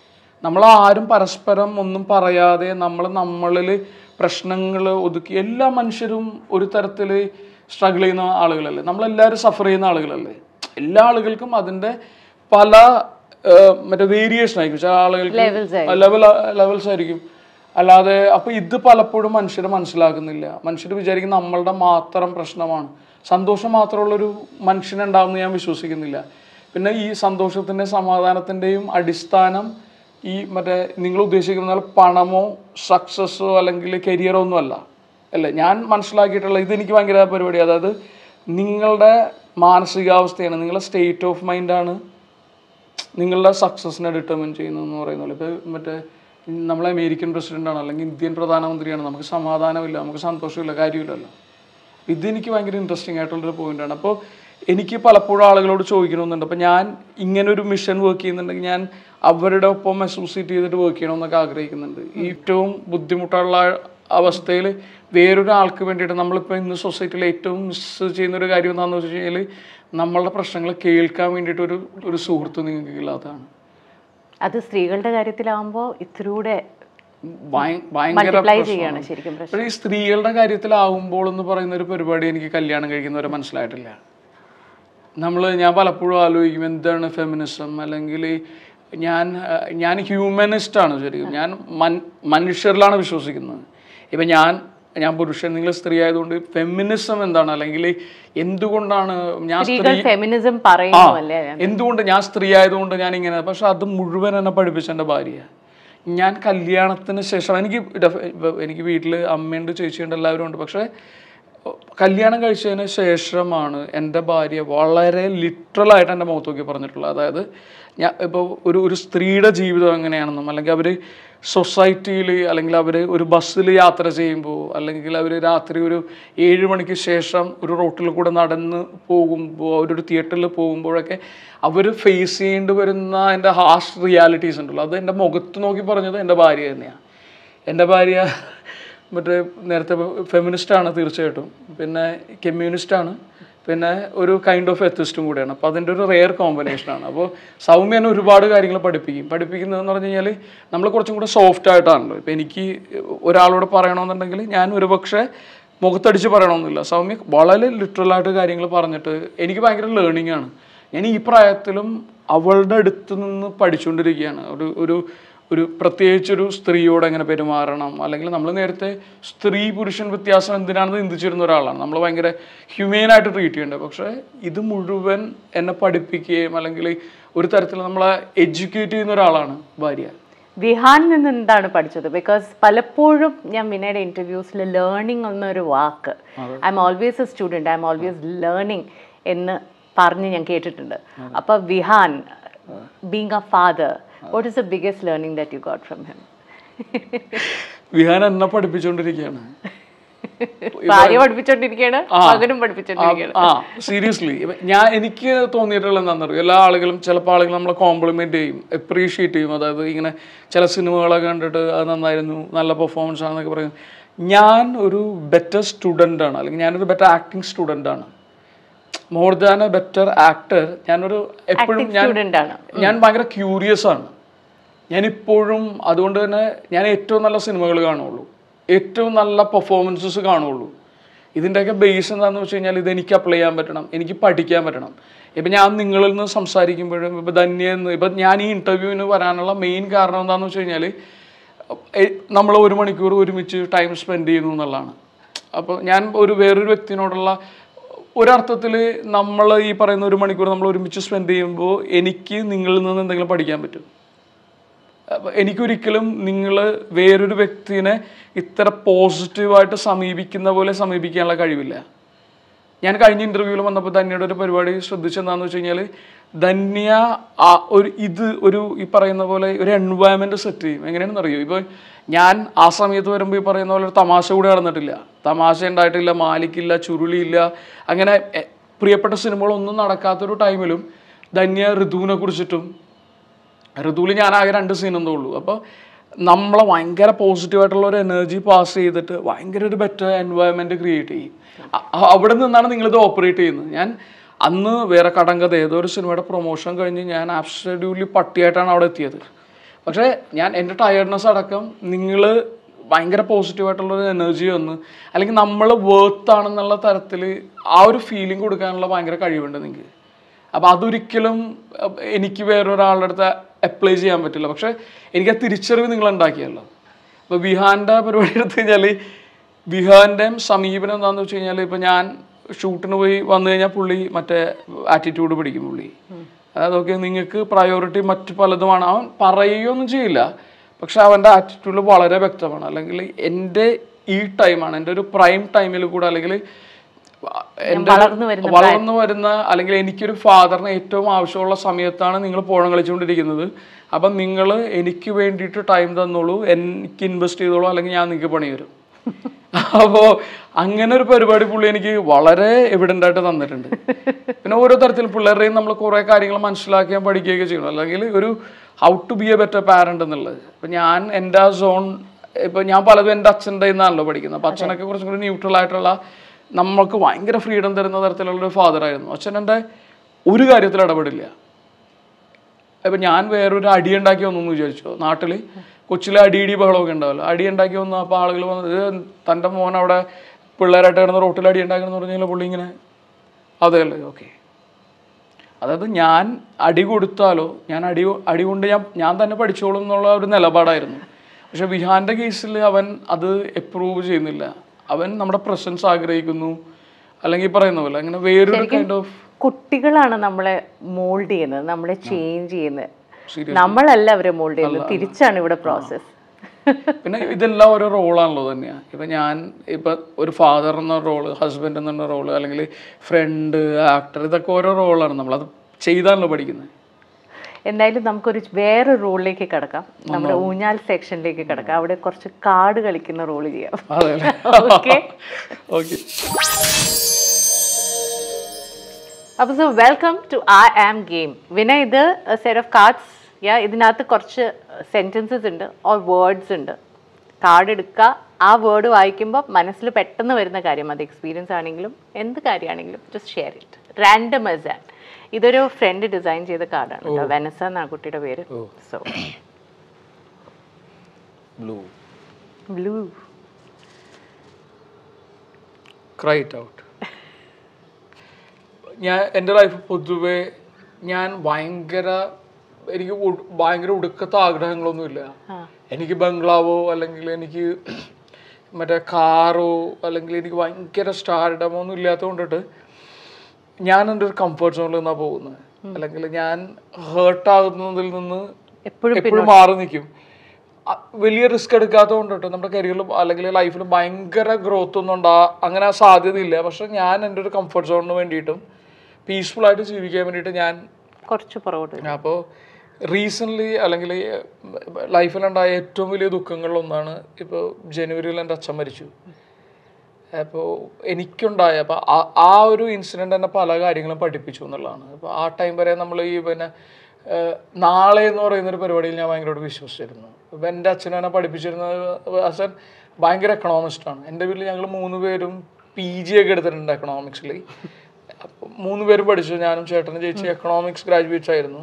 നമ്മൾ ആരും പരസ്പരം ഒന്നും പറയാതെ നമ്മൾ നമ്മളിൽ പ്രശ്നങ്ങൾ ഒതുക്കി, എല്ലാ മനുഷ്യരും ഒരു തരത്തിൽ സ്ട്രഗിൾ ചെയ്യുന്ന ആളുകളല്ലേ, നമ്മളെല്ലാവരും സഫർ ചെയ്യുന്ന ആളുകളല്ലേ. എല്ലാ ആളുകൾക്കും അതിൻ്റെ പല മറ്റേ വേരിയേഷൻ ആയിരിക്കും, ചില ആളുകൾക്ക് ലെവൽ ലെവൽസ് ആയിരിക്കും. അല്ലാതെ അപ്പം ഇത് പലപ്പോഴും മനുഷ്യർ മനസ്സിലാക്കുന്നില്ല. മനുഷ്യർ വിചാരിക്കുന്ന നമ്മളുടെ മാത്രം പ്രശ്നമാണ്. സന്തോഷം മാത്രമുള്ളൊരു മനുഷ്യനുണ്ടാവുമെന്ന് ഞാൻ വിശ്വസിക്കുന്നില്ല. പിന്നെ ഈ സന്തോഷത്തിൻ്റെ സമാധാനത്തിൻ്റെയും അടിസ്ഥാനം ഈ മറ്റേ നിങ്ങൾ ഉദ്ദേശിക്കുന്ന പണമോ സക്സസ്സോ അല്ലെങ്കിൽ കരിയറോ ഒന്നും അല്ല അല്ലേ. ഞാൻ മനസ്സിലാക്കിയിട്ടുള്ള ഇതെനിക്ക് ഭയങ്കര പരിപാടി, അതായത് നിങ്ങളുടെ മാനസികാവസ്ഥയാണ്, നിങ്ങളുടെ സ്റ്റേറ്റ് ഓഫ് മൈൻഡാണ് നിങ്ങളുടെ സക്സസ്സിനെ ഡിറ്റർമിൻ ചെയ്യുന്നതെന്ന് പറയുന്നത്. ഇപ്പോൾ മറ്റേ നമ്മളെ അമേരിക്കൻ പ്രസിഡൻ്റാണ് അല്ലെങ്കിൽ ഇന്ത്യൻ പ്രധാനമന്ത്രിയാണ്, നമുക്ക് സമാധാനമില്ല, നമുക്ക് സന്തോഷമില്ല, കാര്യമില്ലല്ലോ. ഇതെനിക്ക് ഭയങ്കര ഇൻട്രസ്റ്റിംഗ് ആയിട്ടുള്ളൊരു പോയിൻ്റാണ്. അപ്പോൾ എനിക്ക് പലപ്പോഴും ആളുകളോട് ചോദിക്കണമെന്നുണ്ട്. അപ്പോൾ ഞാൻ ഇങ്ങനൊരു മിഷൻ വർക്ക് ചെയ്യുന്നുണ്ടെങ്കിൽ ഞാൻ അവരുടെ ഒപ്പം അസോസിയേറ്റ് ചെയ്തിട്ട് വർക്ക് ചെയ്യണമെന്നൊക്കെ ആഗ്രഹിക്കുന്നുണ്ട്. ഏറ്റവും ബുദ്ധിമുട്ടുള്ള അവസ്ഥയിൽ വേറൊരാൾക്ക് വേണ്ടിയിട്ട് നമ്മളിപ്പോൾ ഇന്ന് സൊസൈറ്റിയിൽ ഏറ്റവും മിസ് ചെയ്യുന്നൊരു കാര്യം എന്താണെന്ന് വെച്ച് കഴിഞ്ഞാൽ നമ്മളുടെ പ്രശ്നങ്ങൾ കേൾക്കാൻ വേണ്ടിയിട്ടൊരു ഒരു സുഹൃത്ത് നിങ്ങൾക്ക് ഇല്ലാത്തതാണ്. അത് സ്ത്രീകളുടെ കാര്യത്തിലാകുമ്പോൾ ഇത്രൂടെ ഭയങ്കര. ഈ സ്ത്രീകളുടെ കാര്യത്തിലാവുമ്പോൾ എന്ന് പറയുന്നൊരു പരിപാടി എനിക്ക് കല്യാണം കഴിക്കുന്നവരെ മനസ്സിലായിട്ടില്ല. നമ്മൾ ഞാൻ പലപ്പോഴും ആലോചിക്കും എന്താണ് ഫെമിനിസം അല്ലെങ്കിൽ ഞാൻ ഞാൻ ഹ്യൂമനിസ്റ്റ് ആണ് ശരിക്കും ഞാൻ മനുഷ്യരിലാണ് വിശ്വസിക്കുന്നത് ഇപ്പോ ഞാൻ ഞാൻ പുരുഷൻ നിങ്ങൾ സ്ത്രീ ആയതുകൊണ്ട് ഫെമിനിസം എന്താണ് അല്ലെങ്കിൽ എന്തുകൊണ്ടാണ് ഞാൻ സ്ത്രീ ഫെമിനിസം പറയുന്നു അല്ലേ എന്തുകൊണ്ട് ഞാൻ സ്ത്രീ ആയതുകൊണ്ട് ഞാൻ ഇങ്ങനെ പക്ഷേ അത് മുഴുവൻ എന്നെ പഠിപ്പിച്ച എൻ്റെ ഭാര്യ ഞാൻ കല്യാണത്തിന് ശേഷം എനിക്ക് എനിക്ക് വീട്ടിൽ അമ്മയുണ്ട് ചേച്ചിയുണ്ട് എല്ലാവരും ഉണ്ട് പക്ഷേ കല്യാണം കഴിച്ചതിന് ശേഷമാണ് എൻ്റെ ഭാര്യ വളരെ ലിറ്ററലായിട്ട് എൻ്റെ മുഖത്തേക്ക് പറഞ്ഞിട്ടുള്ളത് അതായത് ഞാൻ ഇപ്പോൾ ഒരു ഒരു സ്ത്രീയുടെ ജീവിതം എങ്ങനെയാണെന്നും അല്ലെങ്കിൽ അവർ സൊസൈറ്റിയിൽ അല്ലെങ്കിൽ അവർ ഒരു ബസ്സിൽ യാത്ര ചെയ്യുമ്പോൾ അല്ലെങ്കിൽ അവർ രാത്രി ഒരു ഏഴ് മണിക്ക് ശേഷം ഒരു റോട്ടിൽ കൂടെ നടന്ന് പോകുമ്പോൾ അവരൊരു തിയേറ്ററിൽ പോകുമ്പോഴൊക്കെ അവർ ഫേസ് ചെയ്യേണ്ടി വരുന്ന അതിൻ്റെ ഹാർഷ് റിയാലിറ്റീസ് ഉണ്ടല്ലോ അത് എൻ്റെ മുഖത്ത് നോക്കി പറഞ്ഞത് എൻ്റെ ഭാര്യ തന്നെയാണ് എൻ്റെ ഭാര്യ മറ്റേ നേരത്തെ ഫെമിനിസ്റ്റാണ് തീർച്ചയായിട്ടും പിന്നെ കമ്മ്യൂണിസ്റ്റാണ് പിന്നെ ഒരു കൈൻഡ് ഓഫ് എത്തിസ്റ്റും കൂടിയാണ് അപ്പോൾ അതിൻ്റെ ഒരു റെയർ കോമ്പിനേഷനാണ് അപ്പോൾ സൗമ്യനെ ഒരുപാട് കാര്യങ്ങൾ പഠിപ്പിക്കും പഠിപ്പിക്കുന്നതെന്ന് പറഞ്ഞു കഴിഞ്ഞാൽ നമ്മൾ കുറച്ചും കൂടെ സോഫ്റ്റായിട്ടാണല്ലോ ഇപ്പോൾ എനിക്ക് ഒരാളോട് പറയണമെന്നുണ്ടെങ്കിൽ ഞാൻ ഒരു പക്ഷേ മുഖത്തടിച്ച് പറയണമെന്നില്ല സൗമ്യ വളരെ ലിറ്ററലായിട്ട് കാര്യങ്ങൾ പറഞ്ഞിട്ട് എനിക്ക് ഭയങ്കര ലേണിംഗ് ആണ് ഞാൻ ഈ പ്രായത്തിലും അവളുടെ അടുത്ത് നിന്ന് പഠിച്ചുകൊണ്ടിരിക്കുകയാണ് ഒരു ഒരു ഒരു പ്രത്യേകിച്ചൊരു സ്ത്രീയോട് എങ്ങനെ പെരുമാറണം അല്ലെങ്കിൽ നമ്മൾ നേരത്തെ സ്ത്രീ പുരുഷൻ വ്യത്യാസം എന്തിനാണെന്ന് ചിന്തിച്ചിരുന്ന ഒരാളാണ് നമ്മൾ ഭയങ്കര ഹ്യൂമെയിനായിട്ട് ട്രീറ്റ് ചെയ്യേണ്ടത് പക്ഷേ ഇത് മുഴുവൻ എന്നെ പഠിപ്പിക്കുകയും അല്ലെങ്കിൽ ഒരു തരത്തിൽ നമ്മളെ എഡ്യൂക്കേറ്റ് ചെയ്യുന്ന ഒരാളാണ് ഭാര്യ വിഹാൻ നിന്ന് എന്താണ് പഠിച്ചത് ബിക്കോസ് പലപ്പോഴും ഞാൻ വിനയുടെ ഇൻ്റർവ്യൂസിൽ ലേണിംഗ് എന്നൊരു വാക്ക് I'm always a student I'm always learning എന്ന് പറഞ്ഞ് ഞാൻ കേട്ടിട്ടുണ്ട് അപ്പോൾ Vihaan being a father what is the biggest learning that you got from him Vihaan എന്നെ പഠിപ്പിച്ചുകൊണ്ടിരിക്കുകയാണ് ഭാര്യ പഠിപ്പിച്ചുകൊണ്ടിരിക്കുകയാണ് മകനും പഠിപ്പിച്ചുകൊണ്ടിരിക്കുകയാണ് ആ സീരിയസ്ലി ഞാൻ എനിക്ക് തോന്നിയിട്ടുള്ള എന്താണെന്ന് അറിയാം എല്ലാ ആളുകളും ചിലപ്പോൾ ആളുകൾ നമ്മളെ കോംപ്ലിമെന്റ് ചെയ്യും അപ്രീഷിയേറ്റ് ചെയ്യും അതായത് ഇങ്ങനെ ചില സിനിമകളൊക്കെ കണ്ടിട്ട് അത് നന്നായിരുന്നു നല്ല പെർഫോമൻസ് ആണെന്നൊക്കെ പറയും ഞാൻ ഒരു ബെറ്റർ സ്റ്റുഡൻ്റ് ആണ് അല്ലെങ്കിൽ ഞാനൊരു ബെറ്റർ ആക്ടിങ് സ്റ്റുഡൻ്റ് ആണ് more than a better actor ഞാനൊരു എപ്പോഴും ഞാൻ ഞാൻ ഭയങ്കര ക്യൂരിയസ് ആണ് ഞാനിപ്പോഴും അതുകൊണ്ട് തന്നെ ഞാൻ ഏറ്റവും നല്ല സിനിമകൾ കാണുള്ളൂ ഏറ്റവും നല്ല പെർഫോമൻസസ് കാണുള്ളൂ ഇതിൻ്റെയൊക്കെ ബേസ് എന്താണെന്ന് വെച്ച് കഴിഞ്ഞാൽ ഇത് എനിക്ക് അപ്ലൈ ചെയ്യാൻ പറ്റണം എനിക്ക് പഠിക്കാൻ പറ്റണം ഇപ്പം ഞാൻ നിങ്ങളിൽ നിന്ന് സംസാരിക്കുമ്പോഴും ഇപ്പം ധന്യെന്ന് ഇപ്പം ഞാൻ ഈ ഇൻ്റർവ്യൂവിന് വരാനുള്ള മെയിൻ കാരണം എന്താണെന്ന് വെച്ച് കഴിഞ്ഞാൽ നമ്മൾ ഒരു മണിക്കൂർ ഒരുമിച്ച് ടൈം സ്പെൻഡ് ചെയ്യുന്നു എന്നുള്ളതാണ് അപ്പോൾ ഞാൻ ഒരു വേറൊരു വ്യക്തിനോടുള്ള ഒരർത്ഥത്തിൽ നമ്മൾ ഈ പറയുന്ന ഒരു മണിക്കൂർ നമ്മൾ ഒരുമിച്ച് സ്പെൻഡ് ചെയ്യുമ്പോൾ എനിക്ക് നിങ്ങളിൽ നിന്ന് എന്തെങ്കിലും പഠിക്കാൻ പറ്റും എനിക്കൊരിക്കലും നിങ്ങൾ വേറൊരു വ്യക്തിനെ ഇത്ര പോസിറ്റീവായിട്ട് സമീപിക്കുന്ന പോലെ സമീപിക്കാനുള്ള കഴിവില്ല ഞാൻ കഴിഞ്ഞ ഇൻ്റർവ്യൂവിൽ വന്നപ്പോൾ ധന്യയുടെ ഒരു പരിപാടി ശ്രദ്ധിച്ചെന്താണെന്ന് വെച്ച് കഴിഞ്ഞാൽ ധന്യ ആ ഒരു ഇത് ഒരു ഈ പറയുന്ന പോലെ ഒരു എൻവയൺമെൻറ്റ് സെറ്റ് ചെയ്യും എങ്ങനെയാണെന്ന് അറിയൂ ഇപ്പോൾ ഞാൻ ആ സമയത്ത് വരുമ്പോൾ ഈ പറയുന്ന പോലെ ഒരു തമാശ കൂടെ നടന്നിട്ടില്ല തമാശ ഉണ്ടായിട്ടില്ല മാലിക്കില്ല ചുരുളിയില്ല അങ്ങനെ പ്രിയപ്പെട്ട സിനിമകളൊന്നും നടക്കാത്തൊരു ടൈമിലും ധന്യ ഋതുവിനെ കുറിച്ചിട്ടും ഋതുവിൽ ഞാൻ ആകെ രണ്ട് സീനെന്തേ ഉള്ളൂ അപ്പോൾ നമ്മളെ ഭയങ്കര പോസിറ്റീവായിട്ടുള്ള ഒരു എനർജി പാസ് ചെയ്തിട്ട് ഭയങ്കര ഒരു ബെറ്റർ എൻവയൺമെൻറ്റ് ക്രിയേറ്റ് ചെയ്യും അവിടെ നിന്നാണ് നിങ്ങളിത് ഓപ്പറേറ്റ് ചെയ്യുന്നത് ഞാൻ അന്ന് വേറെ കടങ്കഥ ഏതോ ഒരു സിനിമയുടെ പ്രൊമോഷൻ കഴിഞ്ഞ് ഞാൻ ആബ്സല്യൂട്ട്ലി പട്ടിയായിട്ടാണ് അവിടെ എത്തിയത് പക്ഷേ ഞാൻ എൻ്റെ ടയർഡ്നെസ് അടക്കം നിങ്ങൾ ഭയങ്കര പോസിറ്റീവായിട്ടുള്ളൊരു എനർജി വന്ന് അല്ലെങ്കിൽ നമ്മൾ വേർത്താണെന്നുള്ള തരത്തിൽ ആ ഒരു ഫീലിംഗ് കൊടുക്കാനുള്ള ഭയങ്കര കഴിവുണ്ട് നിങ്ങൾക്ക് അപ്പോൾ അതൊരിക്കലും എനിക്ക് വേറൊരാളുടെ അടുത്ത് അപ്ലൈ ചെയ്യാൻ പറ്റില്ല പക്ഷേ എനിക്ക് ആ തിരിച്ചറിവ് നിങ്ങളുണ്ടാക്കിയല്ലോ അപ്പോൾ വിഹാൻ്റെ പരിപാടി എടുത്തു കഴിഞ്ഞാൽ വിഹാൻ്റെ സമീപനം എന്താണെന്ന് വെച്ച് കഴിഞ്ഞാൽ ഇപ്പോൾ ഞാൻ ഷൂട്ടിന് പോയി വന്നു കഴിഞ്ഞാൽ പുള്ളി മറ്റേ ആറ്റിറ്റ്യൂഡ് പിടിക്കും പുള്ളി അതായത് ഓക്കെ നിങ്ങൾക്ക് പ്രയോറിറ്റി മറ്റു പലതുമാണ് അവൻ പറയുകയൊന്നും ചെയ്യില്ല പക്ഷെ അവൻ്റെ ആറ്റിറ്റ്യൂഡ് വളരെ വ്യക്തമാണ് അല്ലെങ്കിൽ എൻ്റെ ഈ ടൈമാണ് എൻ്റെ ഒരു പ്രൈം ടൈമിൽ കൂടെ അല്ലെങ്കിൽ എൻ്റെ വളർന്നു വരുന്ന അല്ലെങ്കിൽ എനിക്കൊരു ഫാദറിന് ഏറ്റവും ആവശ്യമുള്ള സമയത്താണ് നിങ്ങൾ പോണം കളിച്ചുകൊണ്ടിരിക്കുന്നത് അപ്പം നിങ്ങൾ എനിക്ക് വേണ്ടിയിട്ട് ടൈം തന്നോളൂ എനിക്ക് ഇൻവെസ്റ്റ് ചെയ്തോളൂ അല്ലെങ്കിൽ ഞാൻ നിങ്ങൾക്ക് പണി വരും അപ്പോൾ അങ്ങനെ ഒരു പരിപാടി പുള്ളി എനിക്ക് വളരെ എവിഡൻ്റ് ആയിട്ട് തന്നിട്ടുണ്ട് പിന്നെ ഓരോ തരത്തിൽ പിള്ളേരുടെയും നമ്മൾ കുറേ കാര്യങ്ങൾ മനസ്സിലാക്കാൻ പഠിക്കുകയൊക്കെ ചെയ്യണം അല്ലെങ്കിൽ ഒരു how to be a better parent എന്നുള്ളത് ഇപ്പം ഞാൻ എൻ്റെ ആ സോൺ ഇപ്പം ഞാൻ പലതും എൻ്റെ അച്ഛൻ്റെ നിന്നാണല്ലോ പഠിക്കുന്നത് അപ്പം അച്ഛനൊക്കെ കുറച്ചും കൂടി ന്യൂട്രൽ ആയിട്ടുള്ള നമ്മൾക്ക് ഭയങ്കര ഫ്രീഡം തരുന്ന തരത്തിലുള്ളൊരു ഫാദറായിരുന്നു അച്ഛൻ എൻ്റെ ഒരു കാര്യത്തിൽ ഇടപെടില്ല ഇപ്പം ഞാൻ വേറൊരു അടിയുണ്ടാക്കി വന്നു വിചാരിച്ചു നാട്ടിൽ കൊച്ചിലെ അടിയിടി ബഹളമൊക്കെ ഉണ്ടാവല്ലോ അടി ഉണ്ടാക്കി വന്നു അപ്പോൾ ആളുകൾ വന്നത് തൻ്റെ മോൻ അവിടെ പിള്ളേരായിട്ട് കിടന്ന് റോട്ടിൽ അടി ഉണ്ടാക്കണമെന്ന് പറഞ്ഞാൽ പുള്ളി ഇങ്ങനെ അതെ അല്ലേ ഓക്കെ അതായത് ഞാൻ അടി കൊടുത്താലോ ഞാൻ അടി അടി കൊണ്ട് ഞാൻ ഞാൻ തന്നെ പഠിച്ചോളും എന്നുള്ള ഒരു നിലപാടായിരുന്നു. പക്ഷെ വിഹാൻ്റെ കേസിൽ അവൻ അത് എപ്രൂവ് ചെയ്യുന്നില്ല. അവൻ നമ്മുടെ പ്രസൻസ് ആഗ്രഹിക്കുന്നു, അല്ലെങ്കിൽ പറയുന്ന പോലെ അങ്ങനെ വേറൊരു കൈൻഡ് ഓഫ് കുട്ടികളാണ് നമ്മളെ മോൾഡ് ചെയ്യുന്നത്, നമ്മളെ ചേഞ്ച് ചെയ്യുന്നത്. നമ്മളല്ല അവരെ മോൾഡ് ചെയ്യുന്നത്, തിരിച്ചാണ് ഇവിടെ പ്രോസസ്. പിന്നെ ഇതെല്ലാം ഓരോ റോളാണല്ലോ തന്നെയാണ്. ഇപ്പം ഞാൻ ഇപ്പം ഒരു ഫാദർ എന്ന റോള്, ഹസ്ബൻഡ് എന്ന റോള്, അല്ലെങ്കിൽ ഫ്രണ്ട്, ആക്ടർ, ഇതൊക്കെ ഓരോ റോളാണ്. നമ്മളത് ചെയ്താണല്ലോ പഠിക്കുന്നത്. എന്തായാലും നമുക്കൊരു വേറെ റോളിലേക്ക് കിടക്കാം, നമ്മുടെ ഊഞ്ഞാൽ സെക്ഷനിലേക്ക് കിടക്കാം. അവിടെ കുറച്ച് കാർഡ് കളിക്കുന്ന റോള് ചെയ്യാം. അപ്പോൾ so welcome to I am game. വിന, ഇത് സെറ്റ് ഓഫ് കാർഡ്സ്, യാ, ഇതിനകത്ത് കുറച്ച് സെൻറ്റൻസസ് ഉണ്ട്, ഓർ വേർഡ്സ് ഉണ്ട്. കാർഡ് എടുക്കുക, ആ വേർഡ് വായിക്കുമ്പോൾ മനസ്സിൽ പെട്ടെന്ന് വരുന്ന കാര്യം, അത് എക്സ്പീരിയൻസ് ആണെങ്കിലും എന്ത് കാര്യമാണെങ്കിലും, just share it random as that. ഇതൊരു ഫ്രണ്ട് ഡിസൈൻ ചെയ്ത കാർഡാണ് കേട്ടോ, വെനസ എന്നാണ് കുട്ടിയുടെ പേര്. So blue blue cry it out. ഞാൻ എൻ്റെ ലൈഫ് പൊതുവേ ഞാൻ ഭയങ്കര എനിക്ക് ഭയങ്കര ഒടുക്കത്തെ ആഗ്രഹങ്ങളൊന്നുമില്ല. എനിക്ക് ബംഗ്ലാവോ അല്ലെങ്കിൽ എനിക്ക് മറ്റേ കാറോ അല്ലെങ്കിൽ എനിക്ക് ഭയങ്കര സ്റ്റാർഡമോ ഒന്നും ഇല്ലാത്തത് കൊണ്ടിട്ട് ഞാൻ എൻ്റെ ഒരു കംഫർട്ട് സോണിൽ നിന്നാണ് പോകുന്നത്. അല്ലെങ്കിൽ ഞാൻ ഹേർട്ടാകുന്നതിൽ നിന്ന് എപ്പോഴും എപ്പോഴും മാറി നിൽക്കും. വലിയ റിസ്ക് എടുക്കാത്തത് കൊണ്ടിട്ട് നമ്മുടെ കരിയറിലും അല്ലെങ്കിൽ ലൈഫിലും ഭയങ്കര ഗ്രോത്ത് ഒന്നും ഉണ്ടാ അങ്ങനെ സാധ്യതയില്ല. പക്ഷെ ഞാൻ എൻ്റെ ഒരു കംഫർട്ട് സോണിന് വേണ്ടിയിട്ടും പീസ്ഫുള്ളായിട്ട് ജീവിക്കാൻ വേണ്ടിയിട്ട് ഞാൻ കുറച്ച് പുറകോട്ട്. അപ്പോൾ റീസെൻ്റ്ലി അല്ലെങ്കിൽ ലൈഫിലുണ്ടായ ഏറ്റവും വലിയ ദുഃഖങ്ങളിലൊന്നാണ് ഇപ്പോൾ ജനുവരിയിൽ എൻ്റെ അച്ഛൻ മരിച്ചു. അപ്പോൾ എനിക്കുണ്ടായ അപ്പോൾ ആ ഒരു ഇൻസിഡൻറ്റ് എന്നെ പല കാര്യങ്ങളും പഠിപ്പിച്ചു എന്നുള്ളതാണ്. അപ്പോൾ ആ ടൈം വരെ നമ്മൾ ഈ പിന്നെ നാളെ എന്ന് പറയുന്നൊരു പരിപാടിയിൽ ഞാൻ ഭയങ്കരമായിട്ട് വിശ്വസിച്ചിരുന്നു. അപ്പോൾ എൻ്റെ അച്ഛനും എന്നെ പഠിപ്പിച്ചിരുന്നത്, അച്ഛൻ ഭയങ്കര എക്കണോമിസ്റ്റാണ്. എൻ്റെ വീട്ടിൽ ഞങ്ങൾ മൂന്ന് പേരും പി ജി ഒക്കെ എടുത്തിട്ടുണ്ട് എക്കണോമിക്സിൽ. അപ്പോൾ മൂന്ന് പേരും പഠിച്ചു, ഞാനും ചേട്ടനും ചേച്ചി എക്കണോമിക്സ് ഗ്രാജുവേറ്റ്സ് ആയിരുന്നു.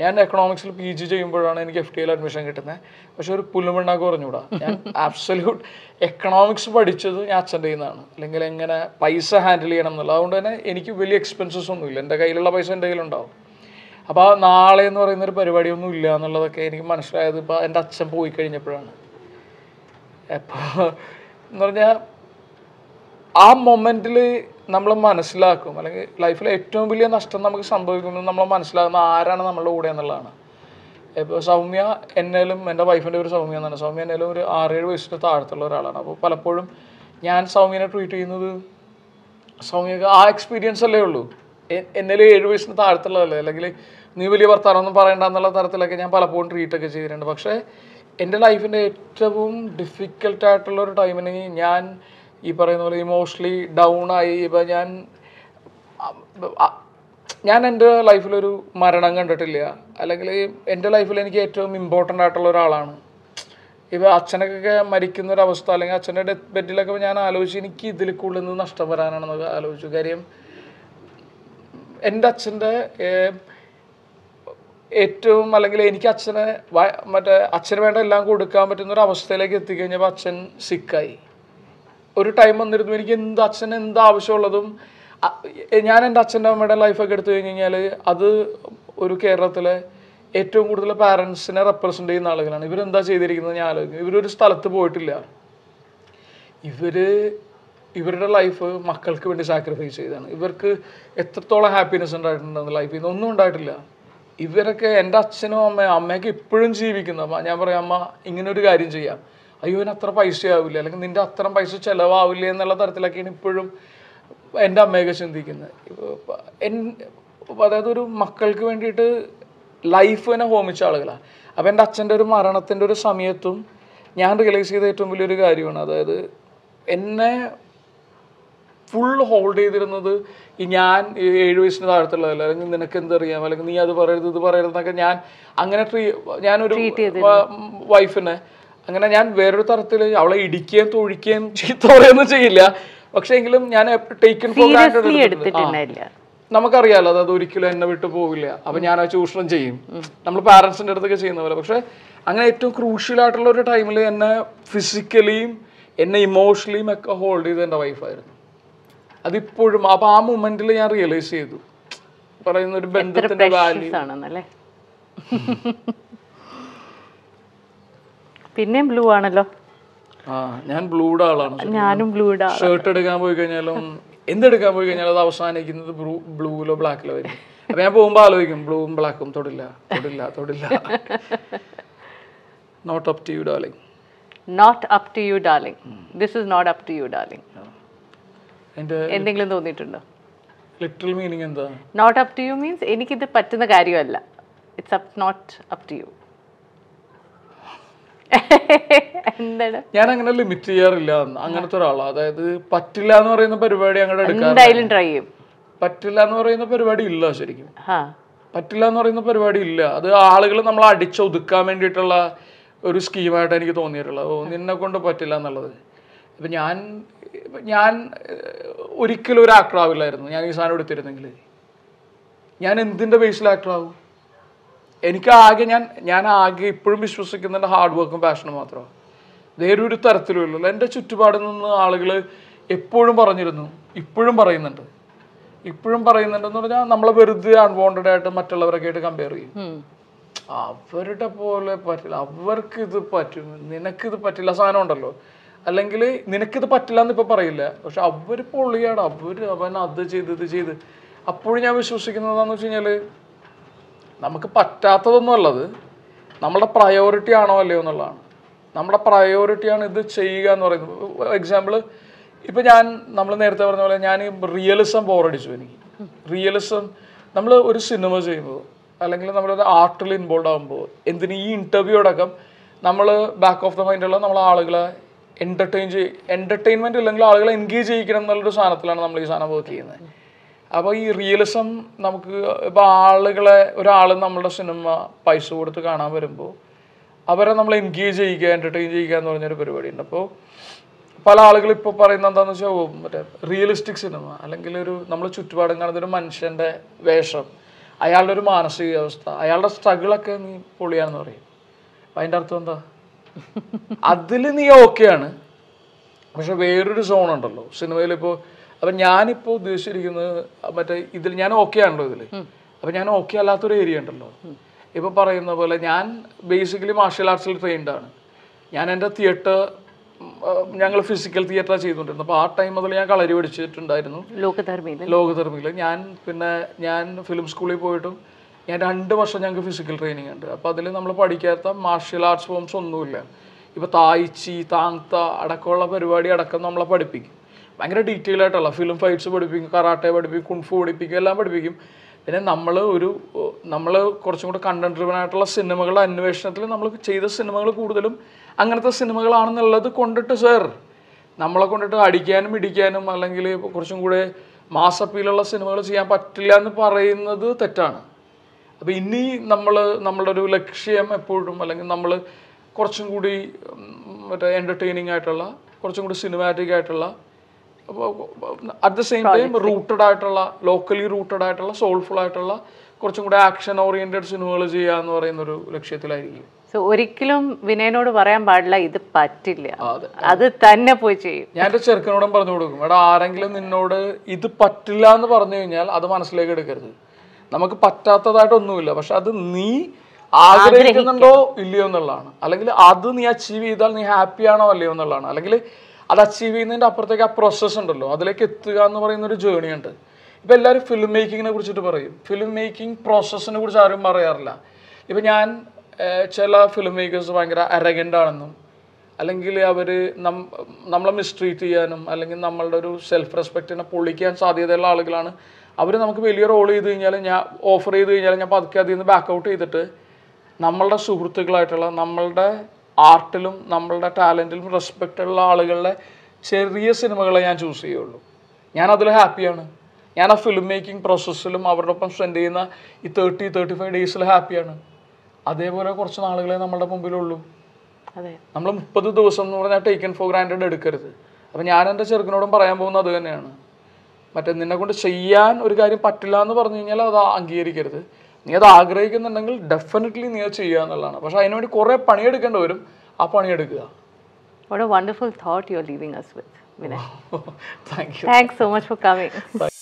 ഞാൻ എക്കണോമിക്സിൽ പി ജി ചെയ്യുമ്പോഴാണ് എനിക്ക് എഫ് ടി എൽ അഡ്മിഷൻ കിട്ടുന്നത്. പക്ഷെ ഒരു പുല്ലുമണ്ണാക്ക് പറഞ്ഞുകൂടാ. ഞാൻ ആബ്സല്യൂട്ട് എക്കണോമിക്സ് പഠിച്ചത് ഞാൻ അച്ഛൻ്റെ നിന്നാണ്, അല്ലെങ്കിൽ എങ്ങനെ പൈസ ഹാൻഡിൽ ചെയ്യണം എന്നുള്ളത്. അതുകൊണ്ട് തന്നെ എനിക്ക് വലിയ എക്സ്പെൻസസ് ഒന്നുമില്ല, എൻ്റെ കയ്യിലുള്ള പൈസ എൻ്റെ കയ്യിലുണ്ടാവും. അപ്പോൾ ആ നാളെ എന്ന് പറയുന്നൊരു പരിപാടിയൊന്നും ഇല്ല എന്നുള്ളതൊക്കെ എനിക്ക് മനസ്സിലായത് ഇപ്പോൾ എൻ്റെ അച്ഛൻ പോയി കഴിഞ്ഞപ്പോഴാണ്. അപ്പോൾ എന്ന് പറഞ്ഞാൽ ആ മൊമെൻറ്റിൽ നമ്മൾ മനസ്സിലാക്കും, അല്ലെങ്കിൽ ലൈഫിലെ ഏറ്റവും വലിയ നഷ്ടം നമുക്ക് സംഭവിക്കുമ്പോൾ നമ്മൾ മനസ്സിലാകുന്ന ആരാണ് നമ്മളുടെ കൂടെ എന്നുള്ളതാണ്. ഇപ്പോൾ സൗമ്യ എന്നേലും, എൻ്റെ വൈഫിൻ്റെ ഒരു സൗമ്യ എന്നാണ്, സൗമ്യ എന്നേലും ഒരു ആറേഴ് വയസ്സിന് താഴത്തുള്ള ഒരാളാണ്. അപ്പോൾ പലപ്പോഴും ഞാൻ സൗമ്യനെ ട്രീറ്റ് ചെയ്യുന്നത് സൗമ്യക്ക് ആ എക്സ്പീരിയൻസ് അല്ലേ ഉള്ളൂ, എന്നേലും ഏഴ് വയസ്സിന് താഴത്തുള്ളതല്ലേ, അല്ലെങ്കിൽ നീ വലിയ വർത്താനൊന്നും പറയണ്ട എന്നുള്ള തരത്തിലൊക്കെ ഞാൻ പലപ്പോഴും ട്രീറ്റൊക്കെ ചെയ്തിട്ടുണ്ട്. പക്ഷേ എൻ്റെ ലൈഫിൻ്റെ ഏറ്റവും ഡിഫിക്കൽട്ടായിട്ടുള്ളൊരു ടൈമിന് ഞാൻ ഈ പറയുന്ന പോലെ ഇമോഷണലി ഡൗണായി. ഇപ്പം ഞാൻ ഞാൻ എൻ്റെ ലൈഫിലൊരു മരണം കണ്ടിട്ടില്ല, അല്ലെങ്കിൽ എൻ്റെ ലൈഫിൽ എനിക്ക് ഏറ്റവും ഇമ്പോർട്ടൻ്റ് ആയിട്ടുള്ള ഒരാളാണ്. ഇപ്പോൾ അച്ഛനൊക്കെ മരിക്കുന്നൊരവസ്ഥ, അല്ലെങ്കിൽ അച്ഛൻ്റെ ഡെത്ത് ബെഡിലൊക്കെ ഞാൻ ആലോചിച്ച് എനിക്ക് ഇതിൽ കൂടുതൽ നിന്ന് നഷ്ടം വരാനാണെന്നൊക്കെ ആലോചിച്ചു. കാര്യം എൻ്റെ അച്ഛൻ്റെ ഏറ്റവും, അല്ലെങ്കിൽ എനിക്ക് അച്ഛനെ മറ്റേ അച്ഛന് വേണ്ട എല്ലാം കൊടുക്കാൻ പറ്റുന്നൊരവസ്ഥയിലേക്ക് എത്തിക്കഴിഞ്ഞപ്പോൾ അച്ഛൻ സിക്കായി. ഒരു ടൈം വന്നിരുന്നു എനിക്ക് എന്ത് അച്ഛന് എന്ത് ആവശ്യമുള്ളതും. ഞാൻ എൻ്റെ അച്ഛൻ്റെ അമ്മയുടെ ലൈഫൊക്കെ എടുത്തു കഴിഞ്ഞ് കഴിഞ്ഞാൽ അത് ഒരു കേരളത്തിലെ ഏറ്റവും കൂടുതൽ പാരൻസിനെ റെപ്രസെൻ്റ് ചെയ്യുന്ന ആളുകളാണ്. ഇവരെന്താ ചെയ്തിരിക്കുന്നത് ഞാൻ ആലോചിക്കും. ഇവരൊരു സ്ഥലത്ത് പോയിട്ടില്ല, ഇവർ ഇവരുടെ ലൈഫ് മക്കൾക്ക് വേണ്ടി സാക്രിഫൈസ് ചെയ്തതാണ്. ഇവർക്ക് എത്രത്തോളം ഹാപ്പിനെസ് ഉണ്ടായിട്ടുണ്ടെന്ന് ലൈഫിൽ നിന്ന് ഒന്നും ഉണ്ടായിട്ടില്ല. ഇവരൊക്കെ എൻ്റെ അച്ഛനും അമ്മയും അമ്മയൊക്കെ ഇപ്പോഴും ജീവിക്കുന്ന. ഞാൻ പറയാം, അമ്മ ഇങ്ങനൊരു കാര്യം ചെയ്യാം, അയ്യോ അത്ര പൈസ ആവില്ല, അല്ലെങ്കിൽ നിൻ്റെ അത്ര പൈസ ചിലവാവില്ല എന്നുള്ള തരത്തിലൊക്കെയാണ് ഇപ്പോഴും എൻ്റെ അമ്മയൊക്കെ ചിന്തിക്കുന്നത്. ഇപ്പോൾ എൻ അതായത് ഒരു മക്കൾക്ക് വേണ്ടിയിട്ട് ലൈഫ് തന്നെ ഹോമിച്ച ആളുകളാണ്. അപ്പോൾ എൻ്റെ അച്ഛൻ്റെ ഒരു മരണത്തിൻ്റെ ഒരു സമയത്തും ഞാൻ റിയലൈസ് ചെയ്ത ഏറ്റവും വലിയൊരു കാര്യമാണ്, അതായത് എന്നെ ഫുൾ ഹോൾഡ് ചെയ്തിരുന്നത് ഈ ഞാൻ ഏഴ് വയസ്സിന് താഴത്തുള്ളതല്ല, അല്ലെങ്കിൽ നിനക്ക് എന്തറിയാം, അല്ലെങ്കിൽ നീ അത് പറയരുത് ഇത് പറയരുതെന്നൊക്കെ ഞാൻ അങ്ങനെ ട്രീ ഞാനൊരു വൈഫിനെ അങ്ങനെ ഞാൻ വേറൊരു തരത്തിൽ അവളെ ഇടിക്കുകയും തൊഴിക്കുകയും ചീത്ത പറയുകയൊന്നും ചെയ്യില്ല. പക്ഷെ എങ്കിലും ഞാൻ ടേക്കൺ ഫോർ ഗ്രാൻഡഡ്. നമുക്കറിയാമല്ലോ അതായത് ഒരിക്കലും എന്നെ വിട്ടു പോകില്ല. അപ്പം ഞാൻ ആ ചൂഷണം ചെയ്യും, നമ്മൾ പാരൻസിൻ്റെ അടുത്തൊക്കെ ചെയ്യുന്ന പോലെ. പക്ഷെ അങ്ങനെ ഏറ്റവും ക്രൂഷ്യലായിട്ടുള്ള ഒരു ടൈമിൽ എന്നെ ഫിസിക്കലിയും എന്നെ ഇമോഷണലിയും ഒക്കെ ഹോൾഡ് ചെയ്ത് എൻ്റെ വൈഫായിരുന്നു അതിപ്പോഴും. അപ്പം ആ മൊമെൻറ്റിൽ ഞാൻ റിയലൈസ് ചെയ്തു പറയുന്ന ഒരു ബന്ധത്തിന്റെ വാല്യൂ ആണെന്നല്ലേ. പിന്നെ ബ്ലൂ ആണല്ലോ. ആ ഞാൻ ബ്ലൂഡ് ആളാണ്. ഞാനും ബ്ലൂഡ് ആണ്. ഷർട്ട് എടുക്കാൻ പോയി കഴിഞ്ഞാലും എന്തെടുക്കാൻ പോയി കഴിഞ്ഞാലും അത് അവസാനിക്കുന്നത് ബ്ലൂലോ ബ്ലാക്കിലോ വരും. അപ്പൊ ഞാൻ പോകുമ്പോ ആലോചിക്കും ബ്ലൂവും ബ്ലാക്കും തൊടില്ല തൊടില്ല തൊടില്ല. Not up to you, darling. Not up to you, darling. Hmm. This is not up to you, darling. എന്തെങ്കിലും തോന്നിയിട്ടുണ്ടോ? Literal meaning എന്താ? Not up to you means എനിക്കിത് പറ്റുന്ന കാര്യമല്ല. It's up, not up to you. ഞാൻ അങ്ങനെ limit ചെയ്യാറില്ല, അങ്ങനത്തെ ഒരാളാണ്. അതായത് പറ്റില്ല എന്ന് പറയുന്ന പരിപാടി അങ്ങോട്ട് ട്രൈ ചെയ്യും. പറ്റില്ല എന്ന് പറയുന്ന പരിപാടി ഇല്ല, ശരിക്കും പറ്റില്ല എന്ന് പറയുന്ന പരിപാടി ഇല്ല. അത് ആളുകൾ നമ്മൾ അടിച്ചൊതുക്കാൻ വേണ്ടിയിട്ടുള്ള ഒരു സ്കീമായിട്ട് എനിക്ക് തോന്നിയിട്ടുള്ളത്, നിന്നെ കൊണ്ട് പറ്റില്ല എന്നുള്ളത്. അപ്പം ഞാൻ ഞാൻ ഒരിക്കലും ഒരു ആക്ടർ ആവില്ലായിരുന്നു ഞാൻ ഈ സാധനം എടുത്തിരുന്നെങ്കിൽ. ഞാൻ എന്തിൻ്റെ ബേസിൽ ആക്ടർ ആവും? എനിക്ക് ആകെ ഞാൻ ഞാൻ ആകെ ഇപ്പോഴും വിശ്വസിക്കുന്നതിൻ്റെ ഹാർഡ് വർക്കും പാഷനും മാത്രമാണ്, വേറെ ഒരു തരത്തിലുമില്ലല്ലോ. എൻ്റെ ചുറ്റുപാടിൽ നിന്ന് ആളുകൾ എപ്പോഴും പറഞ്ഞിരുന്നു, ഇപ്പോഴും പറയുന്നുണ്ട് ഇപ്പോഴും പറയുന്നുണ്ടെന്ന് പറഞ്ഞാൽ നമ്മളെ വെറുതെ അൺവോണ്ടഡ് ആയിട്ട് മറ്റുള്ളവരൊക്കെ ആയിട്ട് കമ്പയർ ചെയ്യും. അവരുടെ പോലെ പറ്റില്ല, അവർക്ക് ഇത് പറ്റും, നിനക്കിത് പറ്റില്ല സാധനം ഉണ്ടല്ലോ. അല്ലെങ്കിൽ നിനക്കിത് പറ്റില്ല എന്ന് ഇപ്പം പറയില്ല, പക്ഷെ അവർ പൊള്ളിയാണ്, അവർ അവൻ അത് ചെയ്ത് ഇത് ചെയ്ത്. അപ്പോഴും ഞാൻ വിശ്വസിക്കുന്നതാണെന്ന് വെച്ച് കഴിഞ്ഞാൽ നമുക്ക് പറ്റാത്തതൊന്നും അല്ലത്, നമ്മുടെ പ്രയോറിറ്റി ആണോ അല്ലയോ എന്നുള്ളതാണ്. നമ്മുടെ പ്രയോറിറ്റിയാണ് ഇത് ചെയ്യുക എന്ന് പറയുന്നത്. എക്സാമ്പിൾ ഇപ്പം ഞാൻ നമ്മൾ നേരത്തെ പറഞ്ഞ പോലെ ഞാൻ റിയലിസം ബോറടിച്ചു. എനിക്ക് റിയലിസം, നമ്മൾ ഒരു സിനിമ ചെയ്യുമ്പോൾ അല്ലെങ്കിൽ നമ്മളൊരു ആർട്ടിൽ ഇൻവോൾവ് ആകുമ്പോൾ എന്തിന് ഈ ഇൻ്റർവ്യൂ അടക്കം നമ്മൾ ബാക്ക് ഓഫ് ദ മൈൻഡുള്ള നമ്മൾ ആളുകളെ എൻ്റർടൈൻ ചെയ് എൻ്റർടൈൻമെൻറ്റ് അല്ലെങ്കിൽ ആളുകളെ എൻഗേജ് ചെയ്യിക്കണം എന്നുള്ളൊരു സാധനത്തിലാണ് നമ്മൾ ഈ സാധനം വർക്ക് ചെയ്യുന്നത്. അപ്പോൾ ഈ റിയലിസം നമുക്ക് ഇപ്പോൾ ആളുകളെ, ഒരാൾ നമ്മളുടെ സിനിമ പൈസ കൊടുത്ത് കാണാൻ വരുമ്പോൾ അവരെ നമ്മൾ എൻഗേജ് ചെയ്യുക, എൻ്റർടൈൻ ചെയ്യുക എന്ന് പറഞ്ഞൊരു പരിപാടിയുണ്ട്. അപ്പോൾ പല ആളുകൾ ഇപ്പോൾ പറയുന്നത് എന്താണെന്ന് വെച്ചാൽ മറ്റേ റിയലിസ്റ്റിക് സിനിമ അല്ലെങ്കിൽ ഒരു നമ്മൾ ചുറ്റുപാടും കാണുന്ന ഒരു മനുഷ്യൻ്റെ വേഷം, അയാളുടെ ഒരു മാനസികാവസ്ഥ, അയാളുടെ സ്ട്രഗിളൊക്കെ നീ പൊളിയാന്ന് പറയും. അപ്പം അതിൻ്റെ അർത്ഥം എന്താ? അതിൽ നീ ഓക്കെയാണ്, പക്ഷെ വേറൊരു സോണുണ്ടല്ലോ സിനിമയിലിപ്പോൾ. അപ്പം ഞാനിപ്പോൾ ഉദ്ദേശിച്ചിരിക്കുന്നത് മറ്റേ ഇതിൽ ഞാൻ ഓക്കെ ആണല്ലോ ഇതിൽ. അപ്പം ഞാൻ ഓക്കെ അല്ലാത്തൊരു ഏരിയ ഉണ്ടല്ലോ. ഇപ്പോൾ പറയുന്ന പോലെ ഞാൻ ബേസിക്കലി മാർഷ്യൽ ആർട്സിൽ ട്രെയിൻഡാണ്. ഞാൻ എൻ്റെ തിയേറ്റർ, ഞങ്ങൾ ഫിസിക്കൽ തിയേറ്ററാണ് ചെയ്തുകൊണ്ടിരുന്നത്. അപ്പോൾ ആ ടൈം മുതൽ ഞാൻ കളരി പഠിച്ചിട്ടുണ്ടായിരുന്നു, ലോകധർമ്മിയിൽ. ഞാൻ പിന്നെ ഞാൻ ഫിലിം സ്കൂളിൽ പോയിട്ടും ഞാൻ രണ്ട് വർഷം ഞങ്ങൾക്ക് ഫിസിക്കൽ ട്രെയിനിങ് ഉണ്ട്. അപ്പോൾ അതിൽ നമ്മൾ പഠിക്കാത്ത മാർഷ്യൽ ആർട്സ് ഫോംസ് ഒന്നുമില്ല. ഇപ്പോൾ തായ്ച്ചി, താങ്ത അടക്കമുള്ള പരിപാടി അടക്കം നമ്മളെ പഠിപ്പിക്കും, ഭയങ്കര ഡീറ്റെയിൽ ആയിട്ടുള്ള. ഫിലിം ഫൈറ്റ്സ് പഠിപ്പിക്കും, കറാട്ടെ പഠിപ്പിക്കും, കുൺഫു പഠിപ്പിക്കും, എല്ലാം പഠിപ്പിക്കും. പിന്നെ നമ്മൾ ഒരു നമ്മൾ കുറച്ചും കൂടെ കണ്ടന്റ് ഡ്രിവൻ ആയിട്ടുള്ള സിനിമകളുടെ അന്വേഷണത്തിൽ നമ്മൾ ചെയ്ത സിനിമകൾ കൂടുതലും അങ്ങനത്തെ സിനിമകളാണെന്നുള്ളത് കൊണ്ടിട്ട് സാർ നമ്മളെ കൊണ്ടിട്ട് അടിക്കാനും ഇടിക്കാനും അല്ലെങ്കിൽ കുറച്ചും കൂടെ മാസ് അപ്പീലുള്ള സിനിമകൾ ചെയ്യാൻ പറ്റില്ല എന്ന് പറയുന്നത് തെറ്റാണ്. അപ്പോൾ ഇനി നമ്മൾ നമ്മളുടെ ഒരു ലക്ഷ്യം എപ്പോഴും അല്ലെങ്കിൽ നമ്മൾ കുറച്ചും കൂടി മറ്റേ എൻ്റർടൈനിങ് ആയിട്ടുള്ള, കുറച്ചും കൂടി സിനിമാറ്റിക് ആയിട്ടുള്ള, at the same time rooted ആയിട്ടുള്ള, ലോക്കലി റൂട്ടഡ് ആയിട്ടുള്ള, സോൾഫുൾ ആയിട്ടുള്ള, കുറച്ചും കൂടെ ആക്ഷൻ ഓറിയന്റഡ് സിനിമകൾ ചെയ്യുക എന്ന് പറയുന്നൊരു ലക്ഷ്യത്തിലായിരിക്കും. സോ ഒരിക്കലും വിനയനോട് പറയാൻ പാടില്ല ഇത് പറ്റില്ല, അത് തന്നെ പോയി ചെയ്യും. ഞാൻ എൻ്റെ ചെറുക്കനോടും പറഞ്ഞു കൊടുക്കും, എടാ ആരെങ്കിലും നിന്നോട് ഇത് പറ്റില്ല എന്ന് പറഞ്ഞു കഴിഞ്ഞാൽ അത് മനസ്സിലേക്ക് എടുക്കരുത്. നമുക്ക് പറ്റാത്തതായിട്ടൊന്നുമില്ല, പക്ഷെ അത് നീ ആഗ്രഹിക്കുന്നുണ്ടോ ഇല്ലയോ എന്നുള്ളതാണ്. അല്ലെങ്കിൽ അത് നീ അച്ചീവ് ചെയ്താൽ നീ ഹാപ്പിയാണോ അല്ലയോ എന്നുള്ളതാണ്. അല്ലെങ്കിൽ അത് അച്ചീവ് ചെയ്യുന്നതിൻ്റെ അപ്പുറത്തേക്ക് ആ പ്രോസസ്സ് ഉണ്ടല്ലോ, അതിലേക്ക് എത്തുക എന്ന് പറയുന്നൊരു ജേണി ഉണ്ട്. ഇപ്പം എല്ലാവരും ഫിലിം മേക്കിങ്ങിനെ കുറിച്ചിട്ട് പറയും, ഫിലിം മേക്കിംഗ് പ്രോസസ്സിനെ കുറിച്ച് ആരും പറയാറില്ല. ഇപ്പം ഞാൻ ചില ഫിലിം മേക്കേഴ്സ് ഭയങ്കര അരഗൻ്റ് ആണെന്നും അല്ലെങ്കിൽ അവർ നം നമ്മളെ മിസ്ട്രീറ്റ് ചെയ്യാനും അല്ലെങ്കിൽ നമ്മളുടെ ഒരു സെൽഫ് റെസ്പെക്റ്റിനെ പൊളിക്കാൻ സാധ്യതയുള്ള ആളുകളാണ് അവർ. നമുക്ക് വലിയ റോൾ ചെയ്ത് കഴിഞ്ഞാൽ, ഞാൻ ഓഫർ ചെയ്ത് കഴിഞ്ഞാൽ ഞാൻ പതുക്കെ അതിൽ നിന്ന് ബാക്ക് ഔട്ട് ചെയ്തിട്ട് നമ്മളുടെ സുഹൃത്തുക്കളായിട്ടുള്ള, നമ്മളുടെ ആർട്ടിലും നമ്മളുടെ ടാലൻറ്റിലും റെസ്പെക്റ്റുള്ള ആളുകളുടെ ചെറിയ സിനിമകളെ ഞാൻ ചൂസ് ചെയ്യുള്ളൂ. ഞാനതിൽ ഹാപ്പിയാണ്. ഞാൻ ആ ഫിലിം മേക്കിംഗ് പ്രോസസ്സിലും അവരോടൊപ്പം സ്പെൻഡ് ചെയ്യുന്ന ഈ തേർട്ടി തേർട്ടി ഫൈവ് ഡേയ്സിൽ ഹാപ്പിയാണ്. അതേപോലെ കുറച്ച് നാളുകളെ നമ്മളുടെ മുമ്പിലുള്ളൂ. നമ്മൾ മുപ്പത് ദിവസം എന്ന് പറഞ്ഞാൽ ടേക്കൺ ഫോർ ഗ്രാൻഡഡ് എടുക്കരുത്. അപ്പം ഞാൻ എൻ്റെ ചെറുക്കനോടും പറയാൻ പോകുന്നത് അത് തന്നെയാണ്. മറ്റേ നിന്നെ കൊണ്ട് ചെയ്യാൻ ഒരു കാര്യം പറ്റില്ല എന്ന് പറഞ്ഞു കഴിഞ്ഞാൽ അത് അംഗീകരിക്കരുത്. നീ അത് ആഗ്രഹിക്കുന്നുണ്ടെങ്കിൽ ഡെഫിനറ്റ്ലി നീ അത് ചെയ്യുക എന്നുള്ളതാണ്. പക്ഷെ അതിനുവേണ്ടി കുറേ പണിയെടുക്കേണ്ടി വരും, ആ പണിയെടുക്കുക. What a wonderful thought you are leaving us with, Vinay. Thank you. Thanks so much for coming.